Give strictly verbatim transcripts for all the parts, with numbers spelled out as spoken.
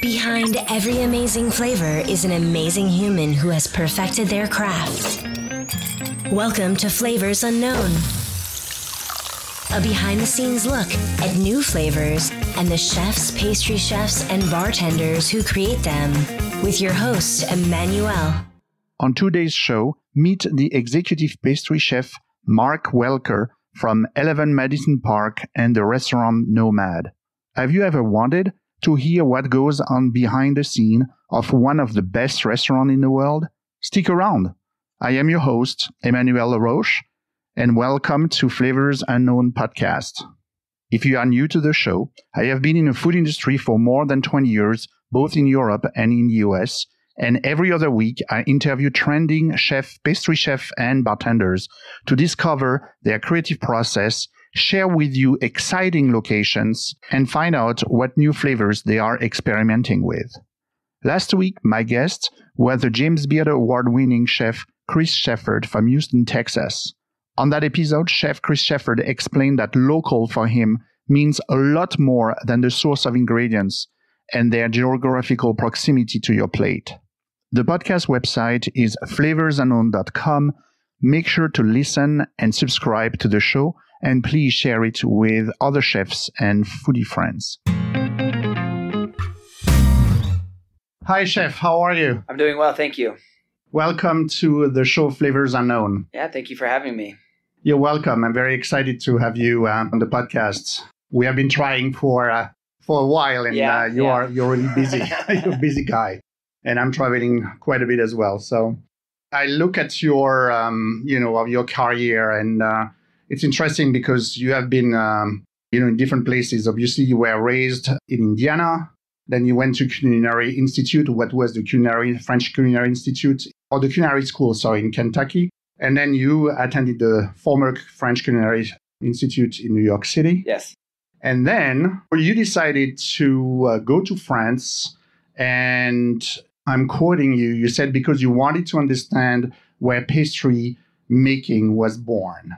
Behind every amazing flavor is an amazing human who has perfected their craft. Welcome to Flavors Unknown, a behind-the-scenes look at new flavors and the chefs, pastry chefs, and bartenders who create them, with your host, Emmanuel. On today's show, meet the executive pastry chef, Mark Welker, from Eleven Madison Park and the restaurant Nomad. Have you ever wanted to hear what goes on behind the scene of one of the best restaurants in the world? Stick around. I am your host, Emmanuel LaRoche, and welcome to Flavors Unknown podcast. If you are new to the show, I have been in the food industry for more than twenty years, both in Europe and in the U S, and every other week I interview trending chef, pastry chefs, and bartenders to discover their creative process, share with you exciting locations, and find out what new flavors they are experimenting with. Last week, my guests were the James Beard Award-winning chef Chris Shepherd from Houston, Texas. On that episode, Chef Chris Shepherd explained that local for him means a lot more than the source of ingredients and their geographical proximity to your plate. The podcast website is flavors unknown dot com. Make sure to listen and subscribe to the show, and please share it with other chefs and foodie friends. Hi, Chef. How are you? I'm doing well, thank you. Welcome to the show Flavors Unknown. Yeah, thank you for having me. You're welcome. I'm very excited to have you uh, on the podcast. We have been trying for uh, for a while, and yeah, uh, you yeah. are you're really busy. You're a busy guy, and I'm traveling quite a bit as well. So I look at your um, you know of your career, and uh, it's interesting because you have been um, you know in different places. Obviously, you were raised in Indiana. Then you went to Culinary Institute, what was the culinary French Culinary Institute, or the culinary school, sorry, in Kentucky. And then you attended the former French Culinary Institute in New York City. Yes. And then you decided to uh, go to France. And I'm quoting you, you said, because you wanted to understand where pastry making was born.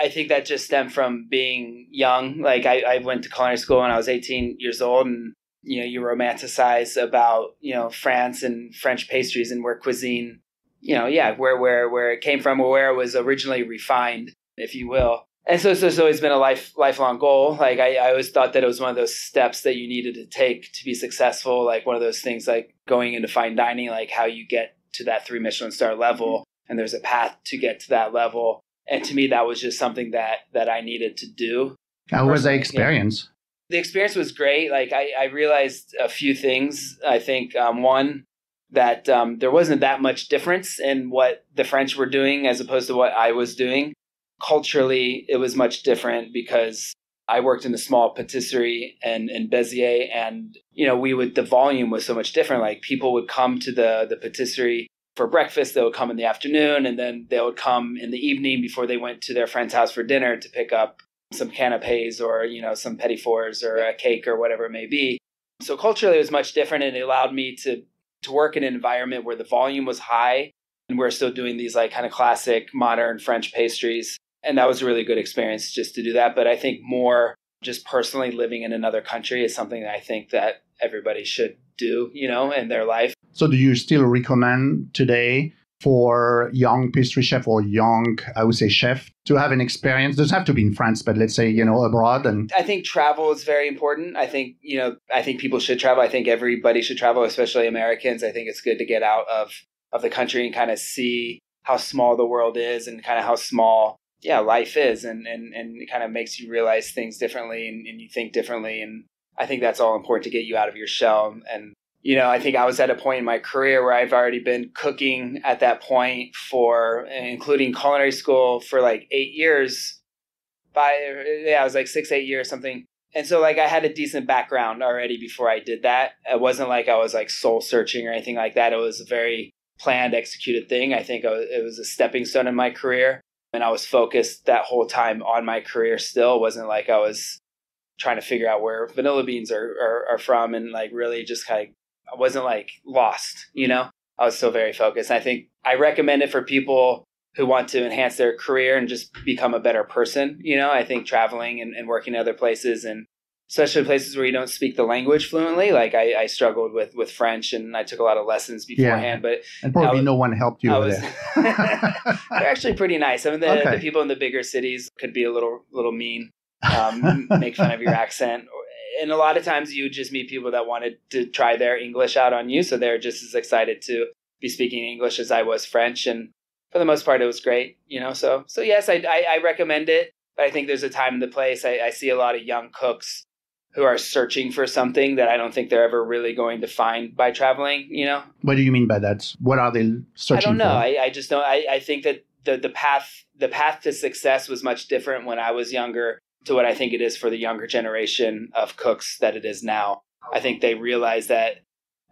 I think that just stemmed from being young. Like I, I went to culinary school when I was eighteen years old, and you know, you romanticize about, you know, France and French pastries and where cuisine, you know, yeah, where, where, where it came from or where it was originally refined, if you will. And so, so it's always been a life, lifelong goal. Like I, I always thought that it was one of those steps that you needed to take to be successful. Like one of those things, like going into fine dining, like how you get to that three Michelin star level, and there's a path to get to that level. And to me, that was just something that, that I needed to do. How was the experience? You know, the experience was great. Like I, I realized a few things. I think um, one, that um, there wasn't that much difference in what the French were doing as opposed to what I was doing. Culturally, it was much different because I worked in a small patisserie and in Béziers, and you know, we would the volume was so much different. Like people would come to the the patisserie for breakfast. They would come in the afternoon, and then they would come in the evening before they went to their friend's house for dinner to pick up some canapes or, you know, some petit fours or a cake or whatever it may be. So culturally, it was much different, and it allowed me to to work in an environment where the volume was high, and we're still doing these like kind of classic modern French pastries. And that was a really good experience just to do that. But I think more just personally living in another country is something that I think that everybody should do, you know, in their life. So do you still recommend today for young pastry chef or young, I would say, chef to have an experience? It doesn't have to be in France, but let's say, you know, abroad. And I think travel is very important. I think, you know, I think people should travel. I think everybody should travel, especially Americans. I think it's good to get out of, of the country and kind of see how small the world is and kind of how small, yeah, life is. And, and, and it kind of makes you realize things differently, and, and you think differently. And I think that's all important to get you out of your shell. And you know, I think I was at a point in my career where I've already been cooking at that point for, including culinary school, for like eight years. By, yeah, I was like six, eight years, something. And so like I had a decent background already before I did that. It wasn't like I was like soul searching or anything like that. It was a very planned, executed thing. I think it was a stepping stone in my career. And I was focused that whole time on my career still. It wasn't like I was trying to figure out where vanilla beans are, are, are from, and like really just kind of, I wasn't like lost, you know, I was still very focused. I think I recommend it for people who want to enhance their career and just become a better person. You know, I think traveling and, and working in other places and especially places where you don't speak the language fluently. Like I, I struggled with, with French, and I took a lot of lessons beforehand. Yeah. But and probably was, no one helped you I with it. They're actually pretty nice. I mean, the, okay. the people in the bigger cities could be a little little mean, um, make fun of your accent. And a lot of times you just meet people that wanted to try their English out on you. So they're just as excited to be speaking English as I was French. And for the most part, it was great. You know, so so yes, I, I, I recommend it. But I think there's a time and a place. I, I see a lot of young cooks who are searching for something that I don't think they're ever really going to find by traveling, you know? What do you mean by that? What are they searching for? I don't know. I, I just don't. I, I think that the, the path the path to success was much different when I was younger to what I think it is for the younger generation of cooks that it is now. I think they realize that.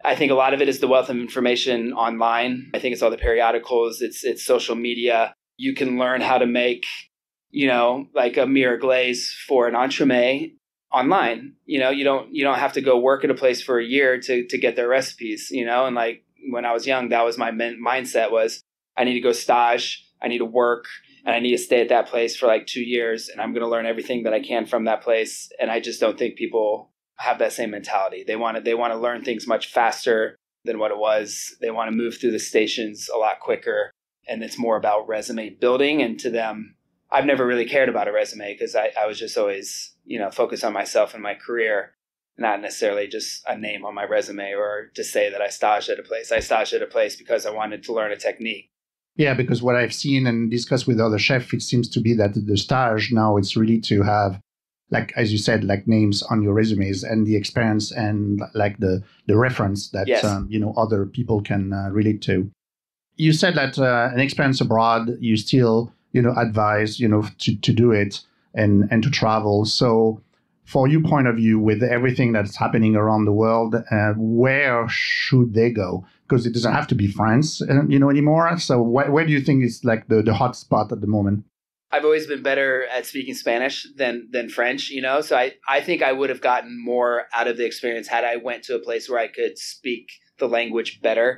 I think a lot of it is the wealth of information online. I think it's all the periodicals. It's it's social media. You can learn how to make, you know, like a mirror glaze for an entremet online. You know, you don't you don't have to go work at a place for a year to to get their recipes, you know. And like when I was young, that was my men- mindset was I need to go stage, I need to work, and I need to stay at that place for like two years and I'm going to learn everything that I can from that place. And I just don't think people have that same mentality. They want to they want to learn things much faster than what it was. They want to move through the stations a lot quicker, and it's more about resume building. And to them, I've never really cared about a resume because I, I was just always, you know, focused on myself and my career, not necessarily just a name on my resume or to say that I staged at a place. I staged at a place because I wanted to learn a technique. Yeah, because what I've seen and discussed with other chefs, it seems to be that the stage now it's really to have, like, as you said, like names on your resumes and the experience and like the, the reference that, yes. um, you know, other people can uh, relate to. You said that uh, an experience abroad, you still... you know, advise, you know, to, to do it and, and to travel. So for your point of view, with everything that's happening around the world, uh, where should they go? Because it doesn't have to be France, uh, you know, anymore. So wh- where do you think is like the, the hot spot at the moment? I've always been better at speaking Spanish than than French, you know. So I, I think I would have gotten more out of the experience had I went to a place where I could speak the language better.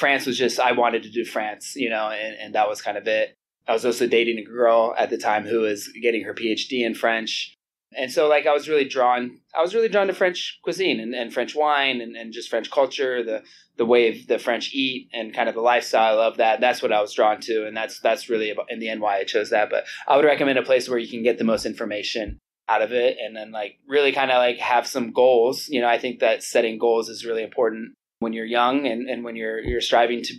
France was just, I wanted to do France, you know, and, and that was kind of it. I was also dating a girl at the time who was getting her P H D in French. And so like I was really drawn, I was really drawn to French cuisine and, and French wine and, and just French culture, the the way the French eat and kind of the lifestyle of that. That's what I was drawn to. And that's that's really in the end why I chose that. But I would recommend a place where you can get the most information out of it and then like really kind of like have some goals. You know, I think that setting goals is really important when you're young and, and when you're you're striving to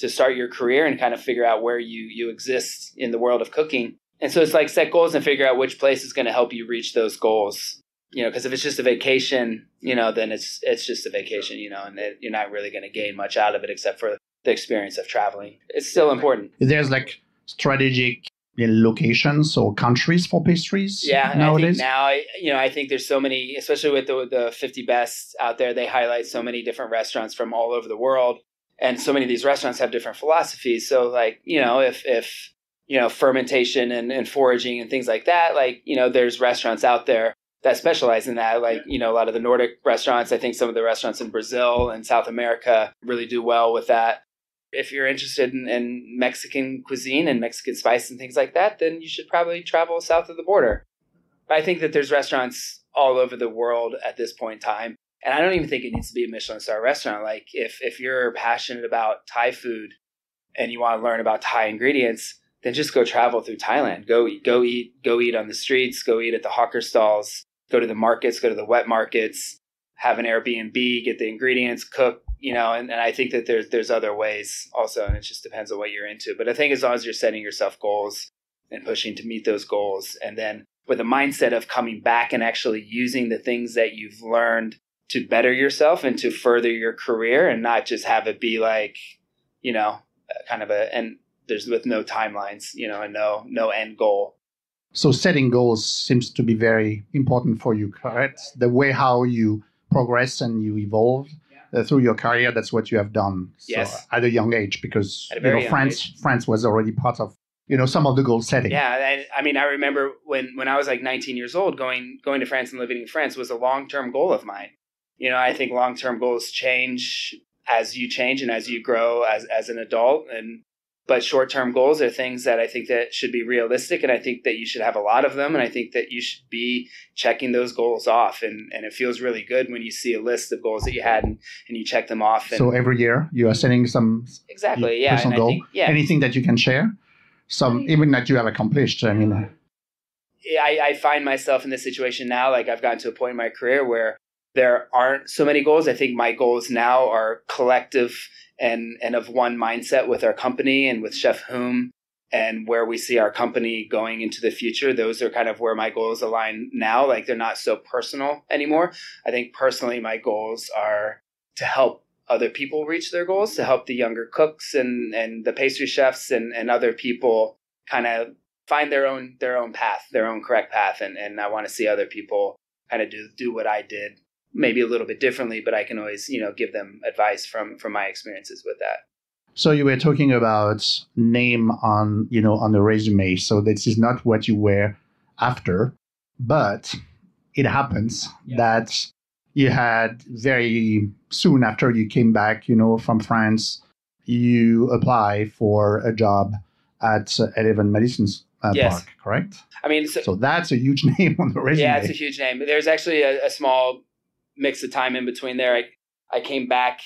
to start your career and kind of figure out where you you exist in the world of cooking. And so it's like set goals and figure out which place is going to help you reach those goals. You know, because if it's just a vacation, you know, then it's it's just a vacation, you know, and it, you're not really going to gain much out of it except for the experience of traveling. It's still important. There's like strategic locations or countries for pastries. Yeah, nowadays. And I think now, you know, I think there's so many, especially with the, the fifty best out there, they highlight so many different restaurants from all over the world. And so many of these restaurants have different philosophies. So like, you know, if, if you know, fermentation and, and foraging and things like that, like, you know, there's restaurants out there that specialize in that. Like, you know, a lot of the Nordic restaurants, I think some of the restaurants in Brazil and South America really do well with that. If you're interested in, in Mexican cuisine and Mexican spice and things like that, then you should probably travel south of the border. But I think that there's restaurants all over the world at this point in time. And I don't even think it needs to be a Michelin star restaurant. Like if, if you're passionate about Thai food and you want to learn about Thai ingredients, then just go travel through Thailand. Go, go eat, go eat on the streets, go eat at the hawker stalls, go to the markets, go to the wet markets, have an Airbnb, get the ingredients, cook, you know, and, and I think that there's, there's other ways also. And it just depends on what you're into. But I think as long as you're setting yourself goals and pushing to meet those goals, and then with a mindset of coming back and actually using the things that you've learned to better yourself and to further your career and not just have it be like, you know, kind of a, and there's with no timelines, you know, and no, no end goal. So setting goals seems to be very important for you, correct? The way how you progress and you evolve yeah. uh, through your career, that's what you have done so, yes. at a young age because, you know, France, age. France was already part of, you know, some of the goal setting. Yeah. I, I mean, I remember when, when I was like nineteen years old, going, going to France and living in France was a long-term goal of mine. You know, I think long-term goals change as you change and as you grow as, as an adult. And But short-term goals are things that I think that should be realistic, and I think that you should have a lot of them, and I think that you should be checking those goals off. And, and it feels really good when you see a list of goals that you had and, and you check them off. And so every year you are setting some exactly, yeah, personal and goal, I think, yeah. anything that you can share, some even that you have accomplished. I mean, I, I find myself in this situation now. Like, I've gotten to a point in my career where there aren't so many goals. I think my goals now are collective and, and of one mindset with our company and with Chef Humm and where we see our company going into the future. Those are kind of where my goals align now. Like, they're not so personal anymore. I think personally, my goals are to help other people reach their goals, to help the younger cooks and, and the pastry chefs and, and other people kind of find their own their own path, their own correct path. And, and I want to see other people kind of do, do what I did. Maybe a little bit differently, but I can always, you know, give them advice from, from my experiences with that. So you were talking about name on, you know, on the resume. So this is not what you were after, but it happens yeah. that you had very soon after you came back, you know, from France, you apply for a job at Eleven Madison Uh, yes. Park, correct? I mean, so, so that's a huge name on the resume. Yeah, it's a huge name. There's actually a, a small mix of time in between there. I, I came back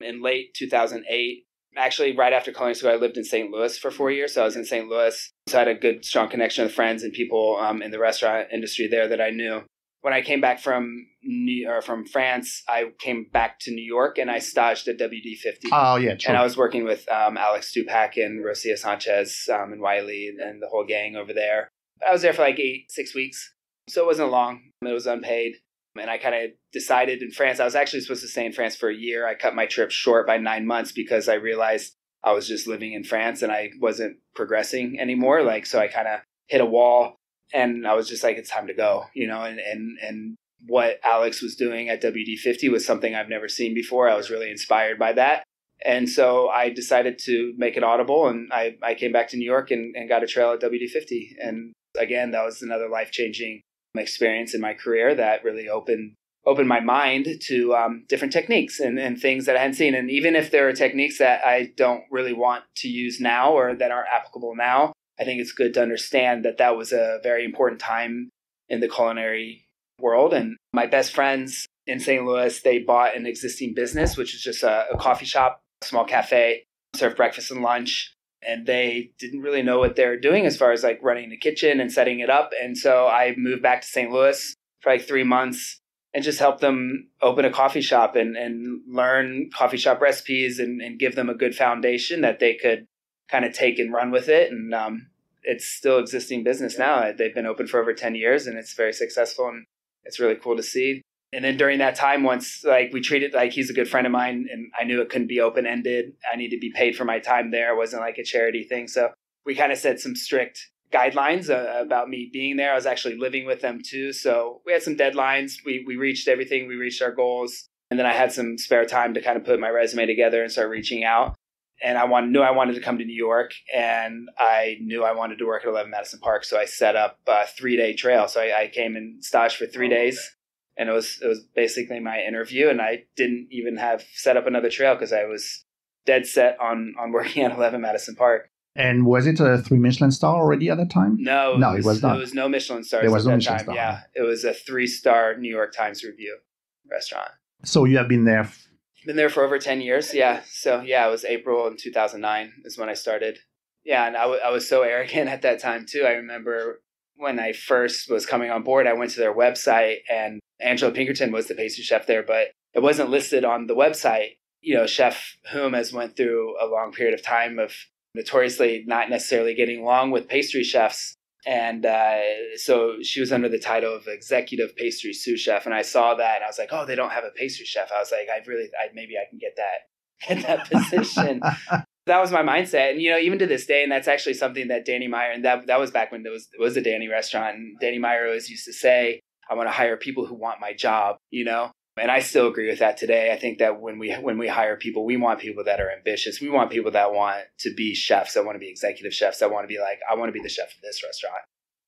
in late two thousand eight. Actually, right after culinary school, I lived in Saint Louis for four years. So I was in Saint Louis. So I had a good, strong connection with friends and people um, in the restaurant industry there that I knew. When I came back from New, or from France, I came back to New York and I staged at W D fifty. Oh, yeah, true. And I was working with um, Alex Stupak and Rocia Sanchez um, and Wiley and, and the whole gang over there. I was there for like eight, six weeks. So it wasn't long. It was unpaid. And I kind of decided in France, I was actually supposed to stay in France for a year. I cut my trip short by nine months because I realized I was just living in France and I wasn't progressing anymore. Like, so I kind of hit a wall and I was just like, it's time to go, you know, and, and, and what Alex was doing at W D fifty was something I've never seen before. I was really inspired by that. And so I decided to make it audible and I, I came back to New York and, and got a trail at W D fifty. And again, that was another life-changing experience in my career that really opened opened my mind to um, different techniques and, and things that I hadn't seen. And even if there are techniques that I don't really want to use now or that aren't applicable now, I think it's good to understand that that was a very important time in the culinary world. And my best friends in Saint Louis, they bought an existing business, which is just a, a coffee shop, a small cafe, serve breakfast and lunch. And they didn't really know what they were doing as far as like running the kitchen and setting it up. And so I moved back to Saint Louis for like three months and just helped them open a coffee shop and, and learn coffee shop recipes and, and give them a good foundation that they could kind of take and run with it. And um, it's still existing business now. They've been open for over ten years and it's very successful and it's really cool to see. And then during that time, once like we treated like he's a good friend of mine and I knew it couldn't be open ended. I need to be paid for my time there. It wasn't like a charity thing. So we kind of set some strict guidelines uh, about me being there. I was actually living with them, too. So we had some deadlines. We, we reached everything. We reached our goals. And then I had some spare time to kind of put my resume together and start reaching out. And I wanted, knew I wanted to come to New York, and I knew I wanted to work at Eleven Madison Park. So I set up a three day trail. So I, I came and staged for three oh, days. Okay. And it was it was basically my interview, and I didn't even have set up another trail because I was dead set on, on working at Eleven Madison Park. And was it a three Michelin star already at that time? No, no, it was, it was not. It was no Michelin stars. There was no Michelin star. Yeah, it was a three star New York Times review restaurant. So you have been there. F- been there for over ten years. Yeah. So yeah, it was April in two thousand nine is when I started. Yeah, and I, w- I was so arrogant at that time too. I remember when I first was coming on board, I went to their website and Angela Pinkerton was the pastry chef there, but it wasn't listed on the website. You know, Chef Humm has went through a long period of time of notoriously not necessarily getting along with pastry chefs. And uh, so she was under the title of executive pastry sous chef. And I saw that and I was like, oh, they don't have a pastry chef. I was like, I really, I, maybe I can get that, get that position. That was my mindset. And, you know, even to this day, and that's actually something that Danny Meyer, and that, that was back when there was, it was a Danny restaurant. And Danny Meyer always used to say, I want to hire people who want my job, you know, and I still agree with that today. I think that when we when we hire people, we want people that are ambitious. We want people that want to be chefs, that want to be executive chefs, that want to be like, I want to be the chef of this restaurant.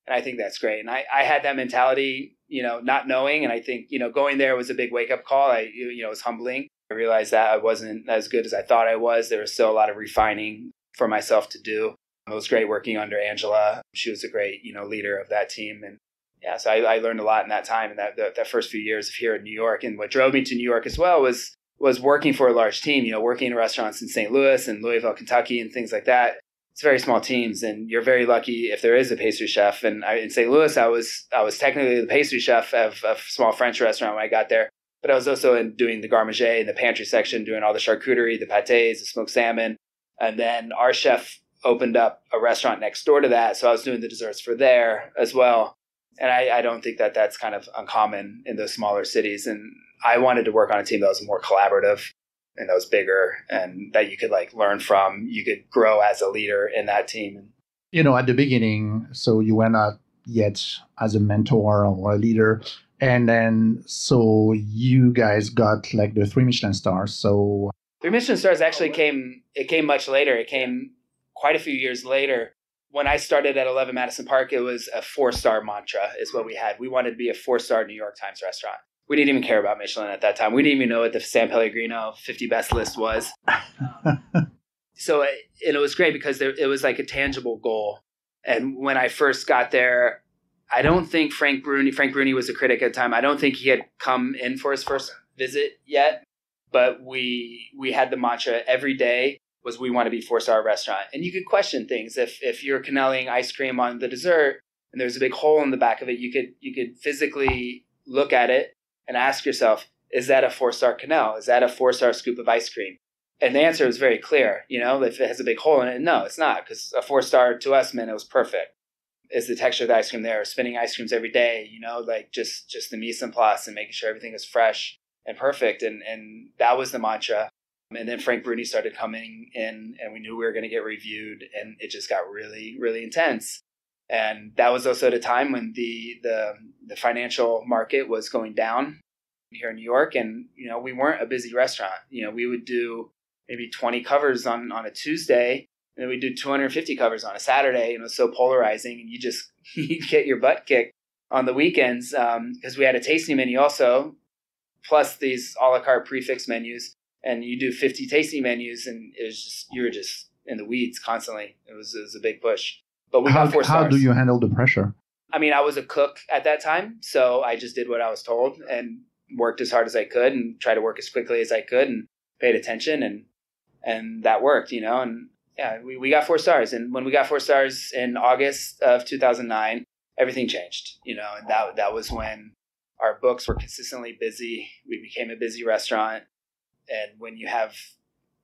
And I think that's great. And I, I had that mentality, you know, not knowing. And I think, you know, going there was a big wake up call. I, you know, it was humbling. I realized that I wasn't as good as I thought I was. There was still a lot of refining for myself to do. It was great working under Angela. She was a great, you know, leader of that team. And yeah, so I, I learned a lot in that time, and that, that that first few years here in New York. And what drove me to New York as well was was working for a large team, you know, working in restaurants in Saint Louis and Louisville, Kentucky, and things like that. It's very small teams, and you're very lucky if there is a pastry chef. And I, in Saint Louis, I was I was technically the pastry chef of a small French restaurant when I got there, but I was also in doing the garmager and the pantry section, doing all the charcuterie, the pâtés, the smoked salmon. And then our chef opened up a restaurant next door to that, so I was doing the desserts for there as well. And I, I don't think that that's kind of uncommon in those smaller cities. And I wanted to work on a team that was more collaborative and that was bigger and that you could like learn from. You could grow as a leader in that team. You know, at the beginning, so you were not yet as a mentor or a leader. And then so you guys got like the three Michelin stars. So three Michelin stars actually came, it came much later. It came quite a few years later. When I started at Eleven Madison Park, it was a four-star mantra is what we had. We wanted to be a four-star New York Times restaurant. We didn't even care about Michelin at that time. We didn't even know what the San Pellegrino fifty best list was. So it, and it was great because there, it was like a tangible goal. And when I first got there, I don't think Frank Bruni, Frank Bruni was a critic at the time. I don't think he had come in for his first visit yet, but we we had the mantra every day. Was we want to be four-star restaurant. And you could question things. If if you're cannelling ice cream on the dessert and there's a big hole in the back of it, you could you could physically look at it and ask yourself, is that a four-star cannelle? Is that a four-star scoop of ice cream? And the answer was very clear. You know, if it has a big hole in it, no, it's not. Because a four-star to us meant it was perfect. Is the texture of the ice cream there? Spinning ice creams every day, you know, like just just the mise en place and making sure everything is fresh and perfect. And and that was the mantra. And then Frank Bruni started coming in, and we knew we were going to get reviewed, and it just got really, really intense. And that was also at a time when the the, the financial market was going down here in New York, and you know we weren't a busy restaurant. You know, we would do maybe twenty covers on, on a Tuesday, and then we'd do two hundred fifty covers on a Saturday. And it was so polarizing, and you just you'd get your butt kicked on the weekends um, because we had a tasting menu also, plus these a la carte prefix menus. And you do fifty tasting menus, and it was just you were just in the weeds constantly. It was it was a big push. But we got four stars. How do you handle the pressure? I mean, I was a cook at that time, so I just did what I was told and worked as hard as I could and tried to work as quickly as I could and paid attention, and and that worked, you know. And yeah, we, we got four stars. And when we got four stars in August of two thousand nine, everything changed, you know. And that that was when our books were consistently busy. We became a busy restaurant. And when you have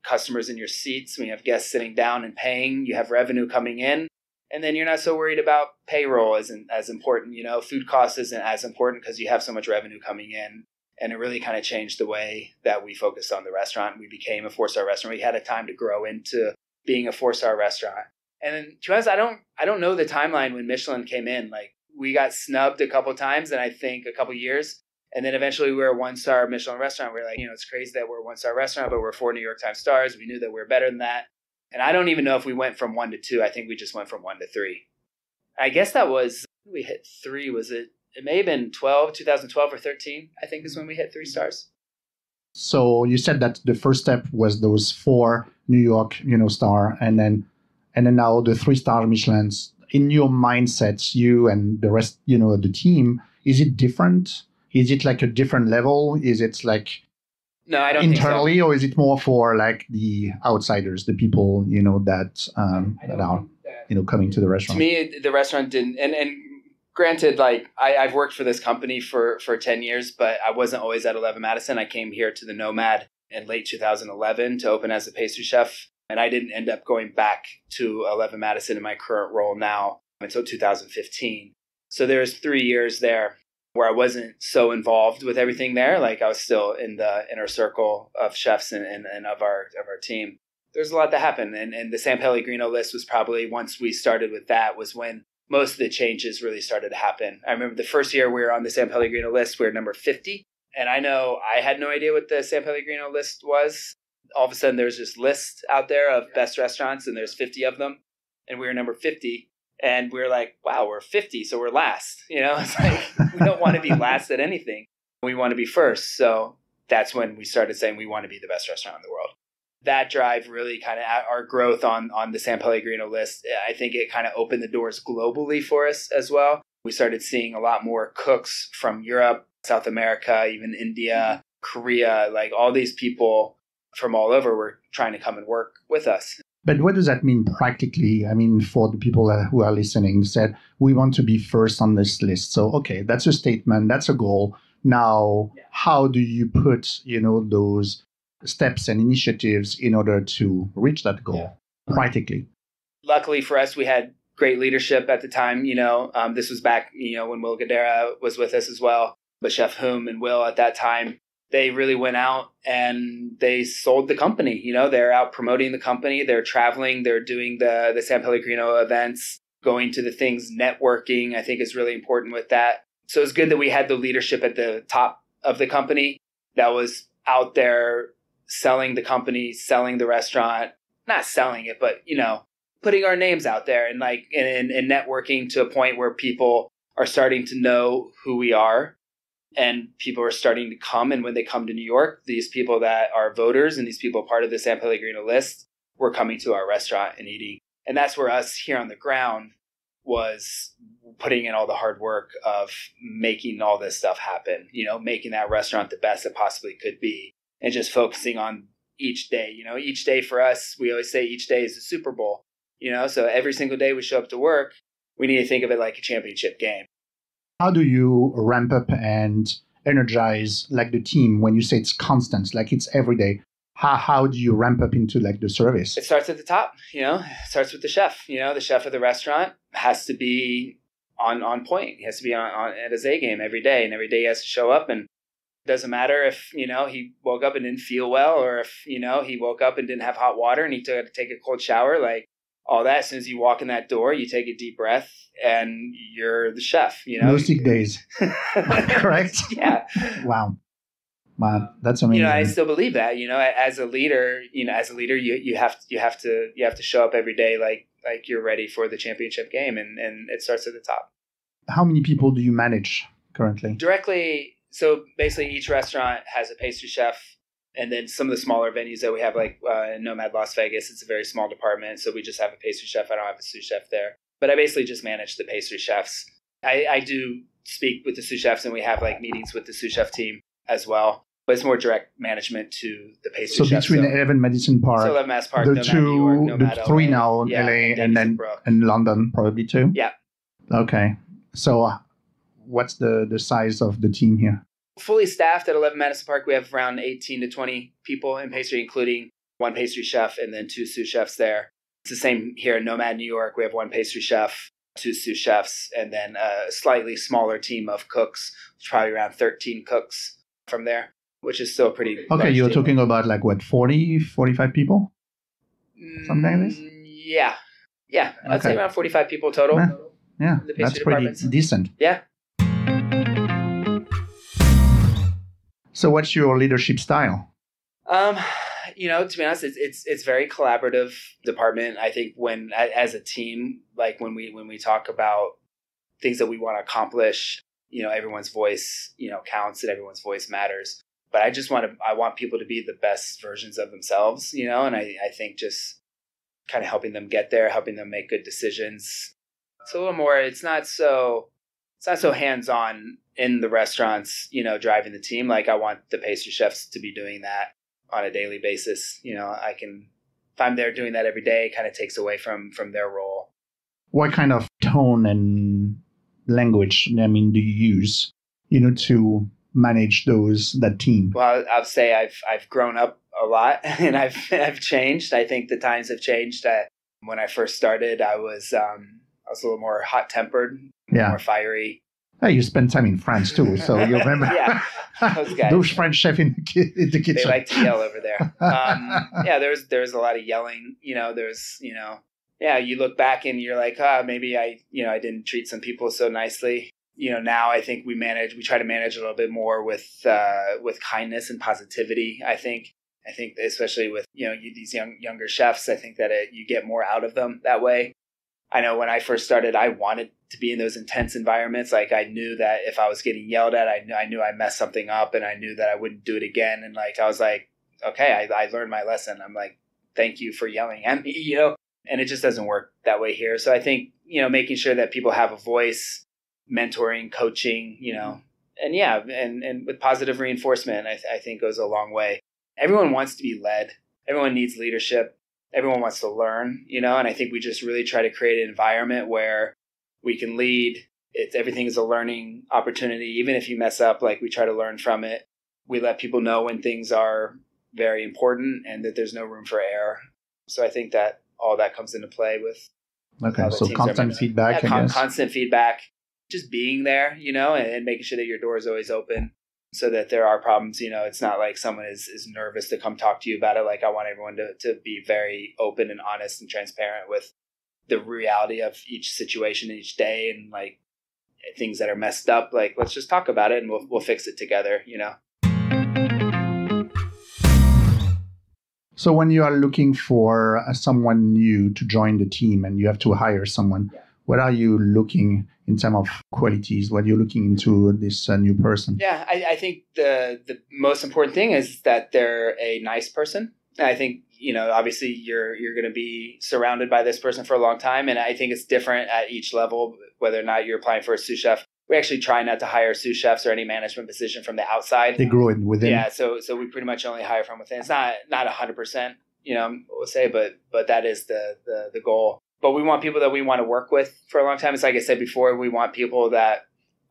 customers in your seats, when you have guests sitting down and paying, you have revenue coming in. And then you're not so worried about payroll isn't as important. You know, food cost isn't as important because you have so much revenue coming in. And it really kind of changed the way that we focused on the restaurant. We became a four-star restaurant. We had a time to grow into being a four-star restaurant. And then, to be honest, I don't, I don't know the timeline when Michelin came in. Like, we got snubbed a couple times, and I think a couple years. And then eventually we were a one-star Michelin restaurant. We were like, you know, it's crazy that we're a one-star restaurant, but we're four New York Times stars. We knew that we were better than that. And I don't even know if we went from one to two. I think we just went from one to three. I guess that was, we hit three, was it? It may have been twelve, two thousand twelve or thirteen, I think is when we hit three stars. So you said that the first step was those four New York, you know, star, and then and then now the three-star Michelins. In your mindset, you and the rest, you know, the team, is it different? Is it like a different level? Is it like no, I don't internally, think so. Or is it more for like the outsiders, the people, you know, that um, that are, that, you know, coming to the restaurant? To me, the restaurant didn't. And, and granted, like I, I've worked for this company for, for ten years, but I wasn't always at Eleven Madison. I came here to the Nomad in late two thousand eleven to open as a pastry chef. And I didn't end up going back to Eleven Madison in my current role now until two thousand fifteen. So there's three years there where I wasn't so involved with everything there. Like I was still in the inner circle of chefs and, and, and of our of our team. There's a lot that happened. And, and the San Pellegrino list was probably, once we started with that, was when most of the changes really started to happen. I remember the first year we were on the San Pellegrino list, we were number fifty. And I know I had no idea what the San Pellegrino list was. All of a sudden there's this list out there of best restaurants, and there's fifty of them. And we were number fifty. And we were like, wow, we're fifty, so we're last. You know, it's like, we don't want to be last at anything. We want to be first. So that's when we started saying we want to be the best restaurant in the world. that drive really kind of our growth on on the San Pellegrino list. I think it kind of opened the doors globally for us as well. We started seeing a lot more cooks from Europe, South America, even India, Korea, like all these people from all over were trying to come and work with us. But what does that mean practically? I mean, for the people who are listening said, we want to be first on this list. So, okay, that's a statement. That's a goal. Now, yeah. How do you put, you know, those steps and initiatives in order to reach that goal yeah. practically? Luckily for us, we had great leadership at the time. You know, um, this was back, you know, when Will Guidara was with us as well. But Chef Humm and Will at that time, they really went out and they sold the company. You know, they're out promoting the company. They're traveling. They're doing the, the San Pellegrino events, going to the things, networking, I think is really important with that. So it's good that we had the leadership at the top of the company that was out there selling the company, selling the restaurant, not selling it, but, you know, putting our names out there and like and, and networking to a point where people are starting to know who we are. And people are starting to come. And when they come to New York, these people that are voters and these people part of the San Pellegrino list were coming to our restaurant and eating. And that's where us here on the ground was putting in all the hard work of making all this stuff happen, you know, making that restaurant the best it possibly could be and just focusing on each day. You know, each day for us, we always say each day is a Super Bowl, you know, so every single day we show up to work, we need to think of it like a championship game. How do you ramp up and energize like the team when you say it's constant, like it's every day? How how do you ramp up into like the service? It starts at the top, you know, it starts with the chef. You know, the chef of the restaurant has to be on, on point. He has to be on, on at his A game every day, and every day he has to show up. And it doesn't matter if, you know, he woke up and didn't feel well, or if, you know, he woke up and didn't have hot water and he took, had to take a cold shower, like all that. As soon as you walk in that door, you take a deep breath and you're the chef, you know. No sick days. Correct? Yeah. Wow. Wow. That's amazing. You know, I still believe that, you know, as a leader, you know, as a leader, you, you have to, you have to, you have to show up every day like, like you're ready for the championship game. And, and it starts at the top. How many people do you manage currently? Directly. So basically each restaurant has a pastry chef. And then some of the smaller venues that we have, like uh, Nomad Las Vegas, it's a very small department. So we just have a pastry chef. I don't have a sous chef there. But I basically just manage the pastry chefs. I, I do speak with the sous chefs, and we have like meetings with the sous chef team as well. But it's more direct management to the pastry so chefs. Between so between Eleven Madison Park, so Eleven Madison Park, the Nomad, two, New York, Nomad, the three L A, now, yeah, L A, and, and then and London probably too. Yeah. Okay. So uh, what's the, the size of the team here? Fully staffed at Eleven Madison Park, we have around eighteen to twenty people in pastry, including one pastry chef and then two sous chefs there. It's the same here in Nomad, New York. We have one pastry chef, two sous chefs, and then a slightly smaller team of cooks, probably around thirteen cooks from there, which is still pretty. Okay, you're team. Talking about like what, forty, forty-five people? Something like this? Yeah. Yeah. I'd okay. say around forty-five people total. Yeah. yeah. The pastry That's pretty decent. Yeah. So what's your leadership style? Um, you know, to be honest, it's it's it's very collaborative department. I think when as a team, like when we when we talk about things that we want to accomplish, you know, everyone's voice, you know, counts and everyone's voice matters. But I just want to I want people to be the best versions of themselves, you know, and I, I think just kind of helping them get there, helping them make good decisions. It's a little more it's not so it's not so hands-on in the restaurants, you know, driving the team. Like I want the pastry chefs to be doing that on a daily basis. You know, I can, if I'm there doing that every day, it kind of takes away from, from their role. What kind of tone and language, I mean, do you use, you know, to manage those, that team? Well, I'll say I've, I've grown up a lot and I've, I've changed. I think the times have changed. I, when I first started, I was, um, I was a little more hot-tempered, yeah. more fiery. Hey, you spend time in France too, so you remember yeah, those, guys. Those French chefs in the kitchen. They like to yell over there. Um, yeah, there's there's a lot of yelling. You know, there's you know, yeah. You look back and you're like, ah, oh, maybe I you know I didn't treat some people so nicely. You know, now I think we manage, we try to manage a little bit more with uh, with kindness and positivity. I think I think especially with you know you, these young younger chefs, I think that it, you get more out of them that way. I know when I first started, I wanted to be in those intense environments. Like I knew that if I was getting yelled at, I knew I, knew I messed something up and I knew that I wouldn't do it again. And like, I was like, okay, I, I learned my lesson. I'm like, thank you for yelling at me, you know, and it just doesn't work that way here. So I think, you know, making sure that people have a voice, mentoring, coaching, you know, and yeah, and, and with positive reinforcement, I, th- I think goes a long way. Everyone wants to be led. Everyone needs leadership. Everyone wants to learn, you know, and I think we just really try to create an environment where we can lead. It's everything is a learning opportunity. Even if you mess up, like we try to learn from it. We let people know when things are very important and that there's no room for error. So I think that all that comes into play with. Okay, so constant feedback, yeah, I con- guess. Constant feedback, just being there, you know, and, and making sure that your door is always open so that there are problems. You know, it's not like someone is, is nervous to come talk to you about it. Like I want everyone to, to be very open and honest and transparent with the reality of each situation, each day, and like things that are messed up. Like, let's just talk about it and we'll we'll fix it together, you know. So when you are looking for someone new to join the team and you have to hire someone, yeah. What are you looking in terms of qualities? What are you looking into this uh, new person? Yeah, I, I think the, the most important thing is that they're a nice person. I think, you know, obviously you're you're going to be surrounded by this person for a long time. And I think it's different at each level, whether or not you're applying for a sous chef. We actually try not to hire sous chefs or any management position from the outside. They grow in within. Yeah, so so we pretty much only hire from within. It's not not one hundred percent, you know, we'll say, but but that is the, the the goal. But we want people that we want to work with for a long time. It's like I said before, we want people that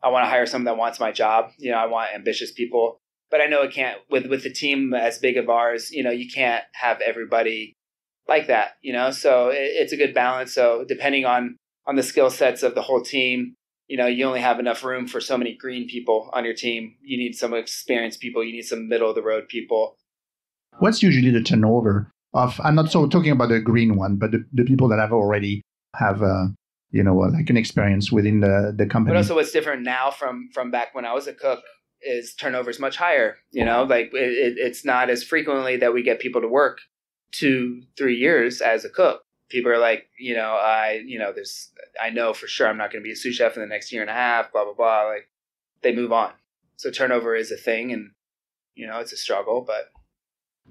I want to hire someone that wants my job. You know, I want ambitious people. But I know it can't, with, with a team as big of ours, you know, you can't have everybody like that, you know. So it, it's a good balance. So depending on, on the skill sets of the whole team, you know, you only have enough room for so many green people on your team. You need some experienced people. You need some middle of the road people. What's usually the turnover of, I'm not so talking about the green one, but the, the people that have already have, uh, you know, like an experience within the, the company. But also what's different now from, from back when I was a cook is turnover is much higher. You know, like it, it's not as frequently that we get people to work two, three years as a cook. People are like, you know, I, you know, there's, I know for sure I'm not going to be a sous chef in the next year and a half, blah, blah, blah. Like they move on. So turnover is a thing and, you know, it's a struggle, but.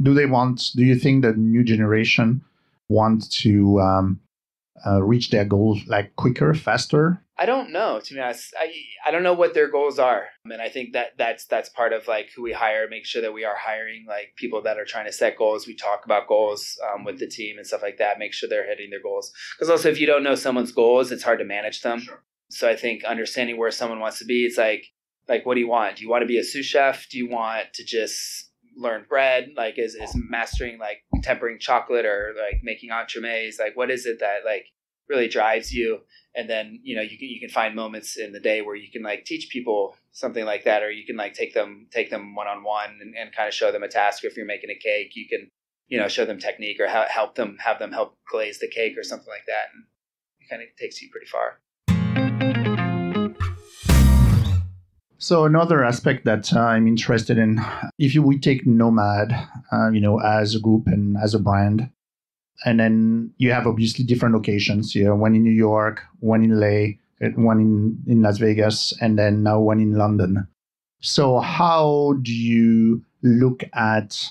Do they want, do you think the new generation wants to um, uh, reach their goals like quicker, faster? I don't know, to be honest. I, I don't know what their goals are. And I think that that's, that's part of like who we hire, make sure that we are hiring like people that are trying to set goals. We talk about goals um, with the team and stuff like that, make sure they're hitting their goals. Because also if you don't know someone's goals, it's hard to manage them. Sure. So I think understanding where someone wants to be, it's like, like, what do you want? Do you want to be a sous chef? Do you want to just learn bread? Like is, is mastering like tempering chocolate or like making entremets? Like what is it that like really drives you? And then, you know, you can, you can find moments in the day where you can like teach people something like that, or you can like take them, take them one-on-one and, and kind of show them a task. Or if you're making a cake, you can, you know, show them technique or ha- help them, have them help glaze the cake or something like that. And it kind of takes you pretty far. So another aspect that uh, I'm interested in, if you would take Nomad, uh, you know, as a group and as a brand, and then you have obviously different locations, you know, one in New York, one in L A, one in, in Las Vegas, and then now one in London. So how do you look at